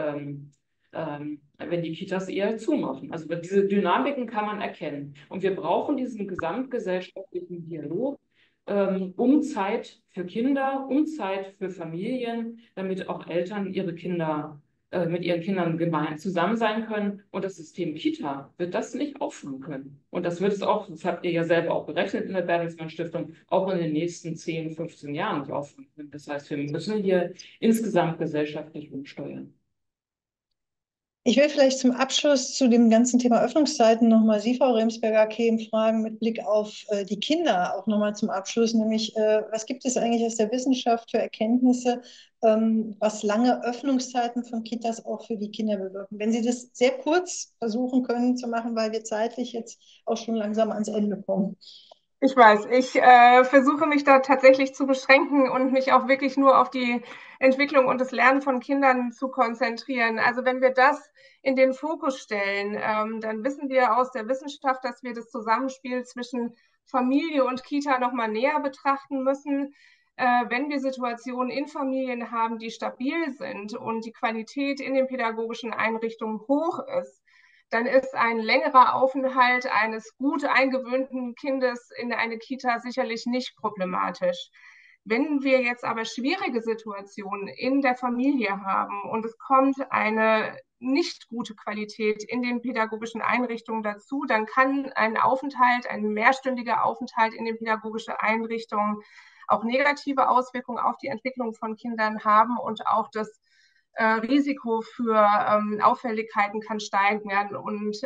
Kitas eher zumachen. Also diese Dynamiken kann man erkennen. Und wir brauchen diesen gesamtgesellschaftlichen Dialog um Zeit für Kinder, um Zeit für Familien, damit auch Eltern mit ihren Kindern gemein zusammen sein können. Und das System Kita wird das nicht auffangen können. Und das wird es auch, das habt ihr ja selber auch berechnet in der Bertelsmann Stiftung, auch in den nächsten 10, 15 Jahren nicht auffangen können. Das heißt, wir müssen hier insgesamt gesellschaftlich umsteuern. Ich will vielleicht zum Abschluss zu dem ganzen Thema Öffnungszeiten nochmal Sie, Frau Remsperger-Kehm, fragen mit Blick auf die Kinder, auch nochmal zum Abschluss, nämlich was gibt es eigentlich aus der Wissenschaft für Erkenntnisse, was lange Öffnungszeiten von Kitas auch für die Kinder bewirken? Wenn Sie das sehr kurz versuchen können zu machen, weil wir zeitlich jetzt auch schon langsam ans Ende kommen. Ich weiß, ich versuche mich da tatsächlich zu beschränken und mich auch wirklich nur auf die Entwicklung und das Lernen von Kindern zu konzentrieren. Also wenn wir das in den Fokus stellen, dann wissen wir aus der Wissenschaft, dass wir das Zusammenspiel zwischen Familie und Kita nochmal näher betrachten müssen. Wenn wir Situationen in Familien haben, die stabil sind und die Qualität in den pädagogischen Einrichtungen hoch ist, dann ist ein längerer Aufenthalt eines gut eingewöhnten Kindes in eine Kita sicherlich nicht problematisch. Wenn wir jetzt aber schwierige Situationen in der Familie haben und es kommt eine nicht gute Qualität in den pädagogischen Einrichtungen dazu, dann kann ein mehrstündiger Aufenthalt in den pädagogischen Einrichtungen auch negative Auswirkungen auf die Entwicklung von Kindern haben, und auch das Risiko für Auffälligkeiten kann steigern, und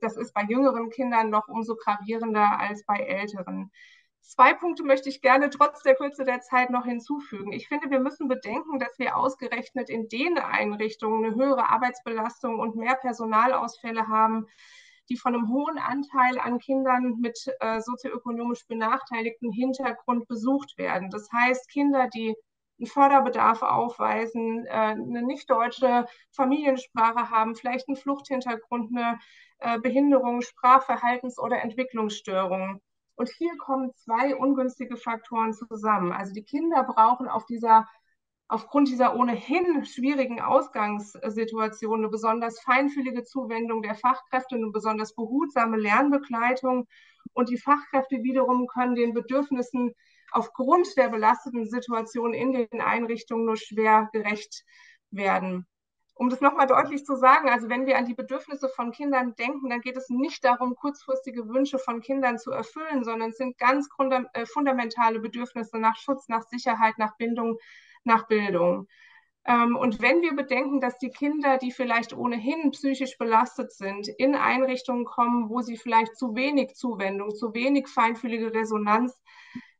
das ist bei jüngeren Kindern noch umso gravierender als bei älteren. 2 Punkte möchte ich gerne trotz der Kürze der Zeit noch hinzufügen. Ich finde, wir müssen bedenken, dass wir ausgerechnet in den Einrichtungen eine höhere Arbeitsbelastung und mehr Personalausfälle haben, die von einem hohen Anteil an Kindern mit sozioökonomisch benachteiligtem Hintergrund besucht werden. Das heißt, Kinder, die einen Förderbedarf aufweisen, eine nicht-deutsche Familiensprache haben, vielleicht einen Fluchthintergrund, eine Behinderung, Sprachverhaltens- oder Entwicklungsstörung. Und hier kommen zwei ungünstige Faktoren zusammen. Also die Kinder brauchen aufgrund dieser ohnehin schwierigen Ausgangssituation eine besonders feinfühlige Zuwendung der Fachkräfte, eine besonders behutsame Lernbegleitung. Und die Fachkräfte wiederum können den Bedürfnissen aufgrund der belasteten Situation in den Einrichtungen nur schwer gerecht werden. Um das nochmal deutlich zu sagen, also wenn wir an die Bedürfnisse von Kindern denken, dann geht es nicht darum, kurzfristige Wünsche von Kindern zu erfüllen, sondern es sind ganz fundamentale Bedürfnisse nach Schutz, nach Sicherheit, nach Bindung, nach Bildung. Und wenn wir bedenken, dass die Kinder, die vielleicht ohnehin psychisch belastet sind, in Einrichtungen kommen, wo sie vielleicht zu wenig Zuwendung, zu wenig feinfühlige Resonanz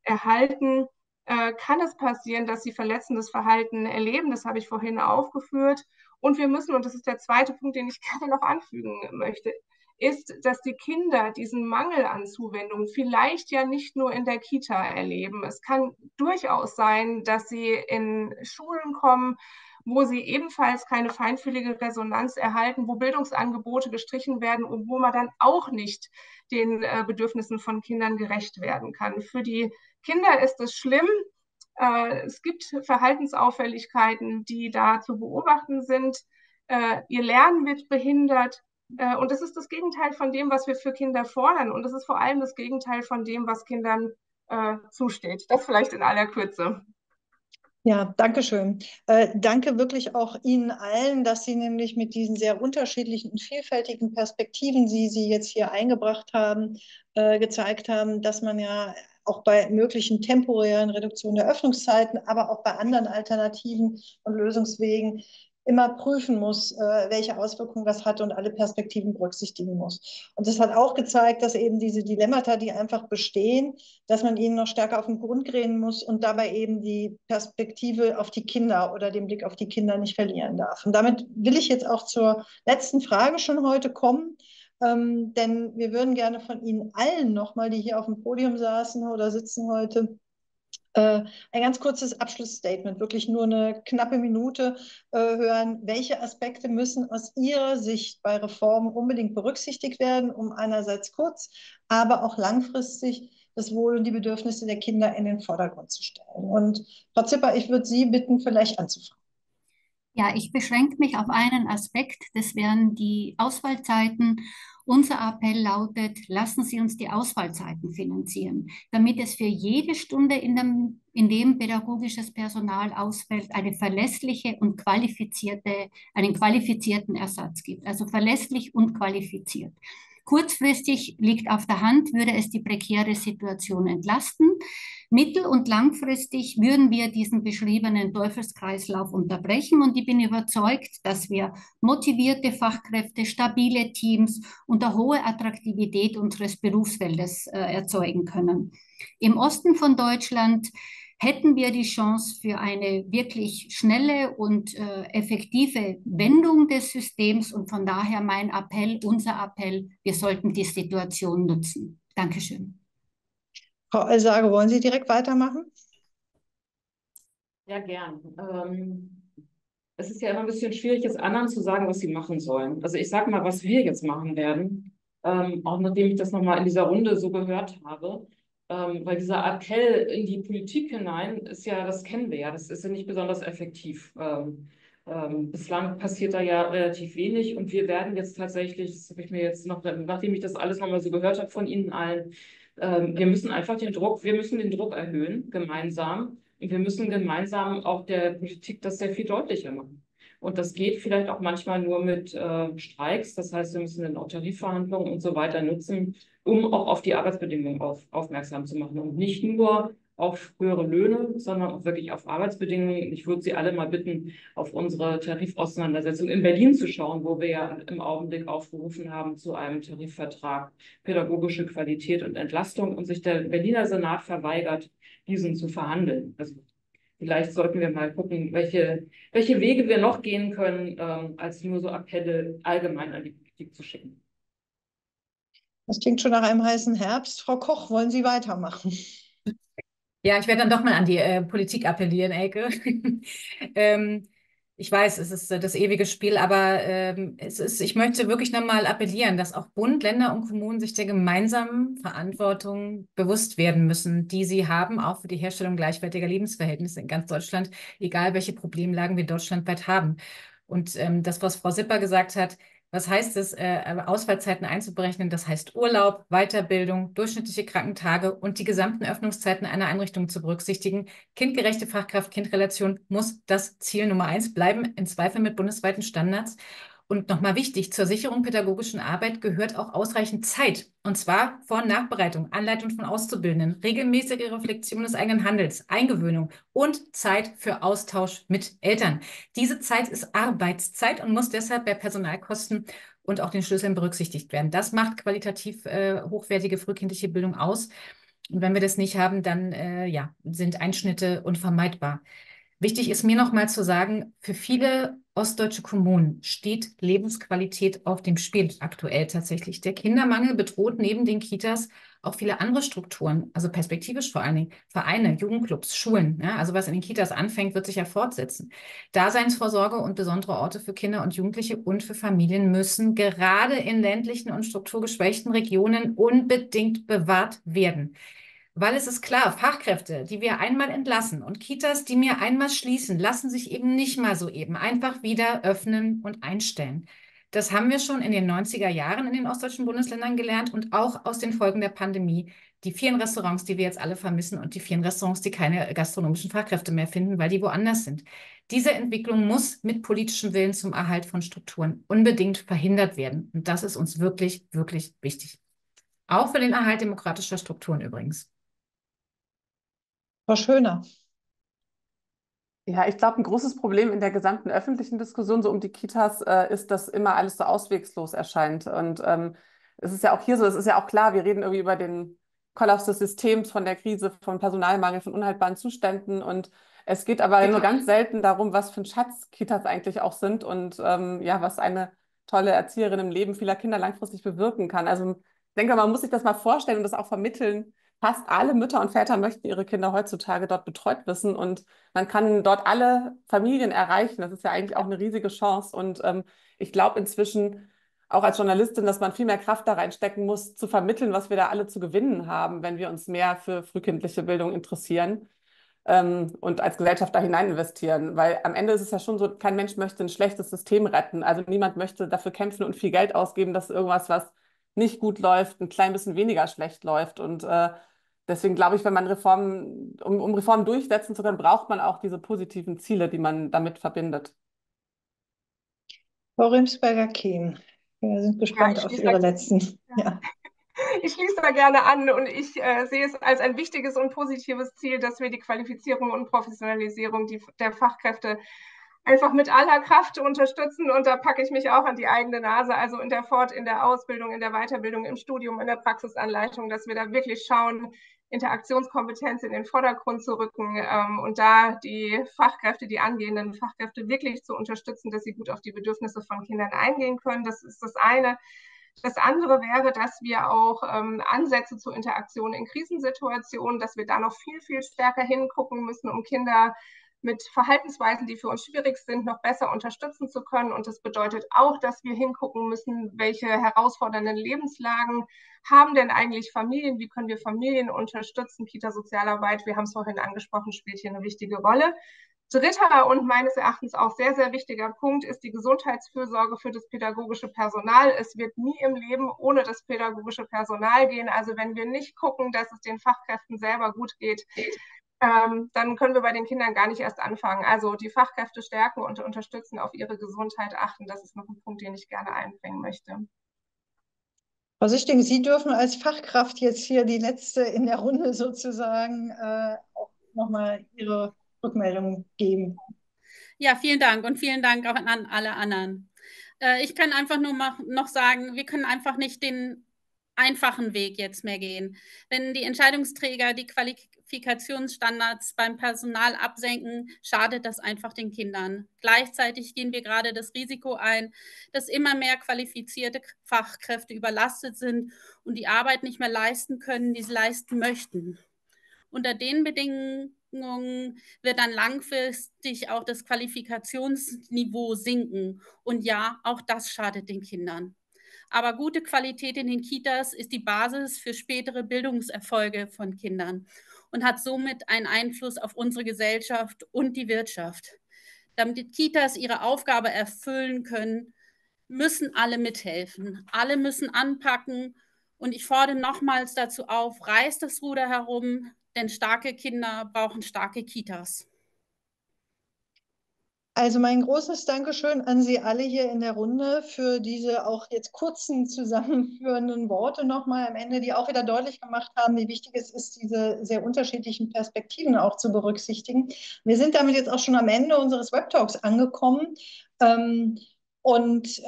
erhalten, kann es passieren, dass sie verletzendes Verhalten erleben. Das habe ich vorhin aufgeführt. Und wir müssen, und das ist der zweite Punkt, den ich gerne noch anfügen möchte, ist, dass die Kinder diesen Mangel an Zuwendung vielleicht ja nicht nur in der Kita erleben. Es kann durchaus sein, dass sie in Schulen kommen, wo sie ebenfalls keine feinfühlige Resonanz erhalten, wo Bildungsangebote gestrichen werden und wo man dann auch nicht den Bedürfnissen von Kindern gerecht werden kann. Für die Kinder ist es schlimm. Es gibt Verhaltensauffälligkeiten, die da zu beobachten sind. Ihr Lernen wird behindert. Und das ist das Gegenteil von dem, was wir für Kinder fordern. Und das ist vor allem das Gegenteil von dem, was Kindern zusteht. Das vielleicht in aller Kürze. Ja, danke schön. Danke wirklich auch Ihnen allen, dass Sie nämlich mit diesen sehr unterschiedlichen und vielfältigen Perspektiven, die Sie jetzt hier eingebracht haben, gezeigt haben, dass man ja auch bei möglichen temporären Reduktionen der Öffnungszeiten, aber auch bei anderen Alternativen und Lösungswegen immer prüfen muss, welche Auswirkungen das hat und alle Perspektiven berücksichtigen muss. Und das hat auch gezeigt, dass eben diese Dilemmata, die einfach bestehen, dass man ihnen noch stärker auf den Grund gehen muss und dabei eben die Perspektive auf die Kinder oder den Blick auf die Kinder nicht verlieren darf. Und damit will ich jetzt auch zur letzten Frage schon heute kommen, denn wir würden gerne von Ihnen allen nochmal, die hier auf dem Podium saßen oder sitzen heute, ein ganz kurzes Abschlussstatement, wirklich nur eine knappe Minute hören. Welche Aspekte müssen aus Ihrer Sicht bei Reformen unbedingt berücksichtigt werden, um einerseits kurz, aber auch langfristig das Wohl und die Bedürfnisse der Kinder in den Vordergrund zu stellen? Und Frau Zipper, ich würde Sie bitten, vielleicht anzufangen. Ja, ich beschränke mich auf einen Aspekt, das wären die Auswahlzeiten. Unser Appell lautet, lassen Sie uns die Auswahlzeiten finanzieren, damit es für jede Stunde, in dem pädagogisches Personal ausfällt, eine verlässliche und einen qualifizierten Ersatz gibt. Also verlässlich und qualifiziert. Kurzfristig liegt auf der Hand, würde es die prekäre Situation entlasten. Mittel- und langfristig würden wir diesen beschriebenen Teufelskreislauf unterbrechen und ich bin überzeugt, dass wir motivierte Fachkräfte, stabile Teams und eine hohe Attraktivität unseres Berufsfeldes erzeugen können. Im Osten von Deutschland hätten wir die Chance für eine wirklich schnelle und effektive Wendung des Systems und von daher mein Appell, unser Appell, wir sollten die Situation nutzen. Dankeschön. Frau Alsago, wollen Sie direkt weitermachen? Ja, gern. Es ist ja immer ein bisschen schwierig, jetzt anderen zu sagen, was sie machen sollen. Also ich sage mal, was wir jetzt machen werden, auch nachdem ich das nochmal in dieser Runde so gehört habe, weil dieser Appell in die Politik hinein ist ja, das kennen wir ja, das ist ja nicht besonders effektiv. Bislang passiert da ja relativ wenig und wir werden jetzt tatsächlich, das habe ich mir jetzt noch, nachdem ich das alles nochmal so gehört habe von Ihnen allen, wir müssen den Druck erhöhen, gemeinsam. Und wir müssen gemeinsam auch der Politik das sehr viel deutlicher machen. Und das geht vielleicht auch manchmal nur mit Streiks. Das heißt, wir müssen dann auch Tarifverhandlungen und so weiter nutzen, um auch auf die Arbeitsbedingungen aufmerksam zu machen. Und nicht nur auf höhere Löhne, sondern auch wirklich auf Arbeitsbedingungen. Ich würde Sie alle mal bitten, auf unsere Tarifauseinandersetzung in Berlin zu schauen, wo wir ja im Augenblick aufgerufen haben zu einem Tarifvertrag pädagogische Qualität und Entlastung und sich der Berliner Senat verweigert, diesen zu verhandeln. Also vielleicht sollten wir mal gucken, welche Wege wir noch gehen können, als nur so Appelle allgemein an die Politik zu schicken. Das klingt schon nach einem heißen Herbst. Frau Koch, wollen Sie weitermachen? Ja, ich werde dann doch mal an die Politik appellieren, Elke. Ich weiß, es ist das ewige Spiel, aber ich möchte wirklich nochmal appellieren, dass auch Bund, Länder und Kommunen sich der gemeinsamen Verantwortung bewusst werden müssen, die sie haben, auch für die Herstellung gleichwertiger Lebensverhältnisse in ganz Deutschland, egal welche Problemlagen wir deutschlandweit haben. Und das, was Frau Zipper gesagt hat, was heißt es, Ausfallzeiten einzuberechnen? Das heißt Urlaub, Weiterbildung, durchschnittliche Krankentage und die gesamten Öffnungszeiten einer Einrichtung zu berücksichtigen. Kindgerechte Fachkraft-Kind-Relation muss das Ziel Nummer 1 bleiben, im Zweifel mit bundesweiten Standards. Und nochmal wichtig, zur Sicherung pädagogischen Arbeit gehört auch ausreichend Zeit. Und zwar Vor- und Nachbereitung, Anleitung von Auszubildenden, regelmäßige Reflexion des eigenen Handels, Eingewöhnung und Zeit für Austausch mit Eltern. Diese Zeit ist Arbeitszeit und muss deshalb bei Personalkosten und auch den Schlüsseln berücksichtigt werden. Das macht qualitativ hochwertige frühkindliche Bildung aus. Und wenn wir das nicht haben, dann sind Einschnitte unvermeidbar. Wichtig ist mir nochmal zu sagen, für viele ostdeutsche Kommunen steht Lebensqualität auf dem Spiel aktuell tatsächlich. Der Kindermangel bedroht neben den Kitas auch viele andere Strukturen, also perspektivisch vor allen Dingen Vereine, Jugendclubs, Schulen. Ja, also was in den Kitas anfängt, wird sich ja fortsetzen. Daseinsvorsorge und besondere Orte für Kinder und Jugendliche und für Familien müssen gerade in ländlichen und strukturgeschwächten Regionen unbedingt bewahrt werden. Weil es ist klar, Fachkräfte, die wir einmal entlassen und Kitas, die wir einmal schließen, lassen sich eben nicht mal so eben einfach wieder öffnen und einstellen. Das haben wir schon in den 90er Jahren in den ostdeutschen Bundesländern gelernt und auch aus den Folgen der Pandemie. Die vielen Restaurants, die wir jetzt alle vermissen und die vielen Restaurants, die keine gastronomischen Fachkräfte mehr finden, weil die woanders sind. Diese Entwicklung muss mit politischem Willen zum Erhalt von Strukturen unbedingt verhindert werden. Und das ist uns wirklich, wirklich wichtig. Auch für den Erhalt demokratischer Strukturen übrigens. War schöner. Ja, ich glaube, ein großes Problem in der gesamten öffentlichen Diskussion so um die Kitas ist, dass immer alles so auswegslos erscheint. Und es ist ja auch hier so, es ist ja auch klar, wir reden irgendwie über den Kollaps des Systems, von der Krise, von Personalmangel, von unhaltbaren Zuständen. Und es geht aber nur ganz selten darum, was für ein Schatz Kitas eigentlich auch sind und was eine tolle Erzieherin im Leben vieler Kinder langfristig bewirken kann. Also ich denke, man muss sich das mal vorstellen und das auch vermitteln. Fast alle Mütter und Väter möchten ihre Kinder heutzutage dort betreut wissen und man kann dort alle Familien erreichen. Das ist ja eigentlich auch eine riesige Chance und ich glaube inzwischen auch als Journalistin, dass man viel mehr Kraft da reinstecken muss, zu vermitteln, was wir da alle zu gewinnen haben, wenn wir uns mehr für frühkindliche Bildung interessieren und als Gesellschaft da hinein investieren. Weil am Ende ist es ja schon so, kein Mensch möchte ein schlechtes System retten. Also niemand möchte dafür kämpfen und viel Geld ausgeben, dass irgendwas, was nicht gut läuft, ein klein bisschen weniger schlecht läuft. Und deswegen glaube ich, wenn man Reformen, um Reformen durchsetzen zu können, braucht man auch diese positiven Ziele, die man damit verbindet. Frau Remsperger-Kehm, wir sind gespannt auf Ihre letzten. Ja. Ich schließe da gerne an und ich sehe es als ein wichtiges und positives Ziel, dass wir die Qualifizierung und Professionalisierung der Fachkräfte einfach mit aller Kraft unterstützen und da packe ich mich auch an die eigene Nase, also in der Ausbildung, in der Weiterbildung, im Studium, in der Praxisanleitung, dass wir da wirklich schauen, Interaktionskompetenz in den Vordergrund zu rücken und da die Fachkräfte, die angehenden Fachkräfte wirklich zu unterstützen, dass sie gut auf die Bedürfnisse von Kindern eingehen können. Das ist das eine. Das andere wäre, dass wir auch Ansätze zur Interaktion in Krisensituationen, dass wir da noch viel, viel stärker hingucken müssen, um Kinder mit Verhaltensweisen, die für uns schwierig sind, noch besser unterstützen zu können. Und das bedeutet auch, dass wir hingucken müssen, welche herausfordernden Lebenslagen haben denn eigentlich Familien? Wie können wir Familien unterstützen? Kita-Sozialarbeit, wir haben es vorhin angesprochen, spielt hier eine wichtige Rolle. Dritter und meines Erachtens auch sehr, sehr wichtiger Punkt ist die Gesundheitsfürsorge für das pädagogische Personal. Es wird nie im Leben ohne das pädagogische Personal gehen. Also wenn wir nicht gucken, dass es den Fachkräften selber gut geht, dann können wir bei den Kindern gar nicht erst anfangen. Also die Fachkräfte stärken und unterstützen, auf ihre Gesundheit achten. Das ist noch ein Punkt, den ich gerne einbringen möchte. Frau Süchting, Sie dürfen als Fachkraft jetzt hier die letzte in der Runde sozusagen auch nochmal Ihre Rückmeldung geben. Ja, vielen Dank und vielen Dank auch an alle anderen. Ich kann einfach nur noch sagen, wir können einfach nicht den einfachen Weg jetzt mehr gehen. Wenn die Entscheidungsträger die Qualifikationsstandards beim Personal absenken, schadet das einfach den Kindern. Gleichzeitig gehen wir gerade das Risiko ein, dass immer mehr qualifizierte Fachkräfte überlastet sind und die Arbeit nicht mehr leisten können, die sie leisten möchten. Unter den Bedingungen wird dann langfristig auch das Qualifikationsniveau sinken. Und ja, auch das schadet den Kindern. Aber gute Qualität in den Kitas ist die Basis für spätere Bildungserfolge von Kindern und hat somit einen Einfluss auf unsere Gesellschaft und die Wirtschaft. Damit die Kitas ihre Aufgabe erfüllen können, müssen alle mithelfen. Alle müssen anpacken. Und ich fordere nochmals dazu auf, reißt das Ruder herum, denn starke Kinder brauchen starke Kitas. Also mein großes Dankeschön an Sie alle hier in der Runde für diese auch jetzt kurzen zusammenführenden Worte nochmal am Ende, die auch wieder deutlich gemacht haben, wie wichtig es ist, diese sehr unterschiedlichen Perspektiven auch zu berücksichtigen. Wir sind damit jetzt auch schon am Ende unseres Webtalks angekommen. Und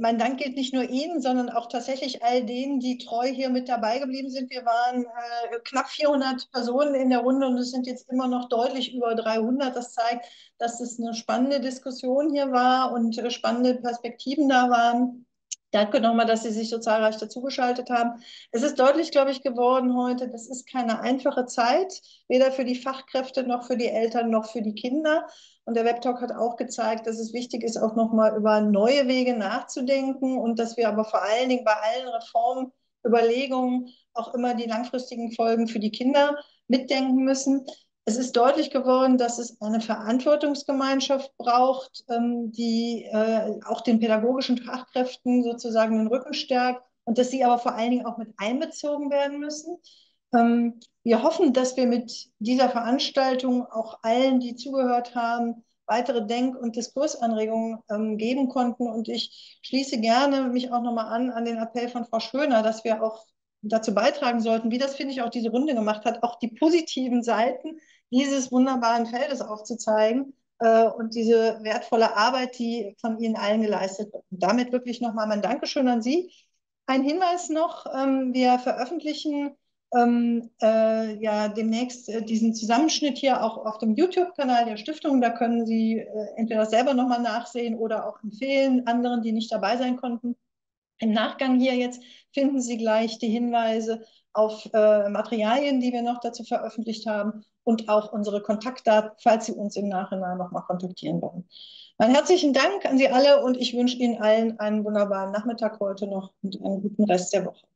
mein Dank gilt nicht nur Ihnen, sondern auch tatsächlich all denen, die treu hier mit dabei geblieben sind. Wir waren knapp 400 Personen in der Runde und es sind jetzt immer noch deutlich über 300. Das zeigt, dass es eine spannende Diskussion hier war und spannende Perspektiven da waren. Danke nochmal, dass Sie sich so zahlreich dazugeschaltet haben. Es ist deutlich, glaube ich, geworden heute, das ist keine einfache Zeit, weder für die Fachkräfte noch für die Eltern noch für die Kinder. Und der Webtalk hat auch gezeigt, dass es wichtig ist, auch nochmal über neue Wege nachzudenken und dass wir aber vor allen Dingen bei allen Reformüberlegungen auch immer die langfristigen Folgen für die Kinder mitdenken müssen. Es ist deutlich geworden, dass es eine Verantwortungsgemeinschaft braucht, die auch den pädagogischen Fachkräften sozusagen den Rücken stärkt und dass sie aber vor allen Dingen auch mit einbezogen werden müssen. Wir hoffen, dass wir mit dieser Veranstaltung auch allen, die zugehört haben, weitere Denk- und Diskursanregungen geben konnten. Und ich schließe gerne mich auch nochmal an den Appell von Frau Schoener, dass wir auch dazu beitragen sollten, wie das, finde ich, auch diese Runde gemacht hat, auch die positiven Seiten dieses wunderbaren Feldes aufzuzeigen und diese wertvolle Arbeit, die von Ihnen allen geleistet wird. Und damit wirklich nochmal mein Dankeschön an Sie. Ein Hinweis noch, wir veröffentlichen demnächst diesen Zusammenschnitt hier auch auf dem YouTube-Kanal der Stiftung. Da können Sie entweder selber nochmal nachsehen oder auch empfehlen anderen, die nicht dabei sein konnten. Im Nachgang hier jetzt finden Sie gleich die Hinweise auf Materialien, die wir noch dazu veröffentlicht haben und auch unsere Kontaktdaten, falls Sie uns im Nachhinein nochmal kontaktieren wollen. Meinen herzlichen Dank an Sie alle und ich wünsche Ihnen allen einen wunderbaren Nachmittag heute noch und einen guten Rest der Woche.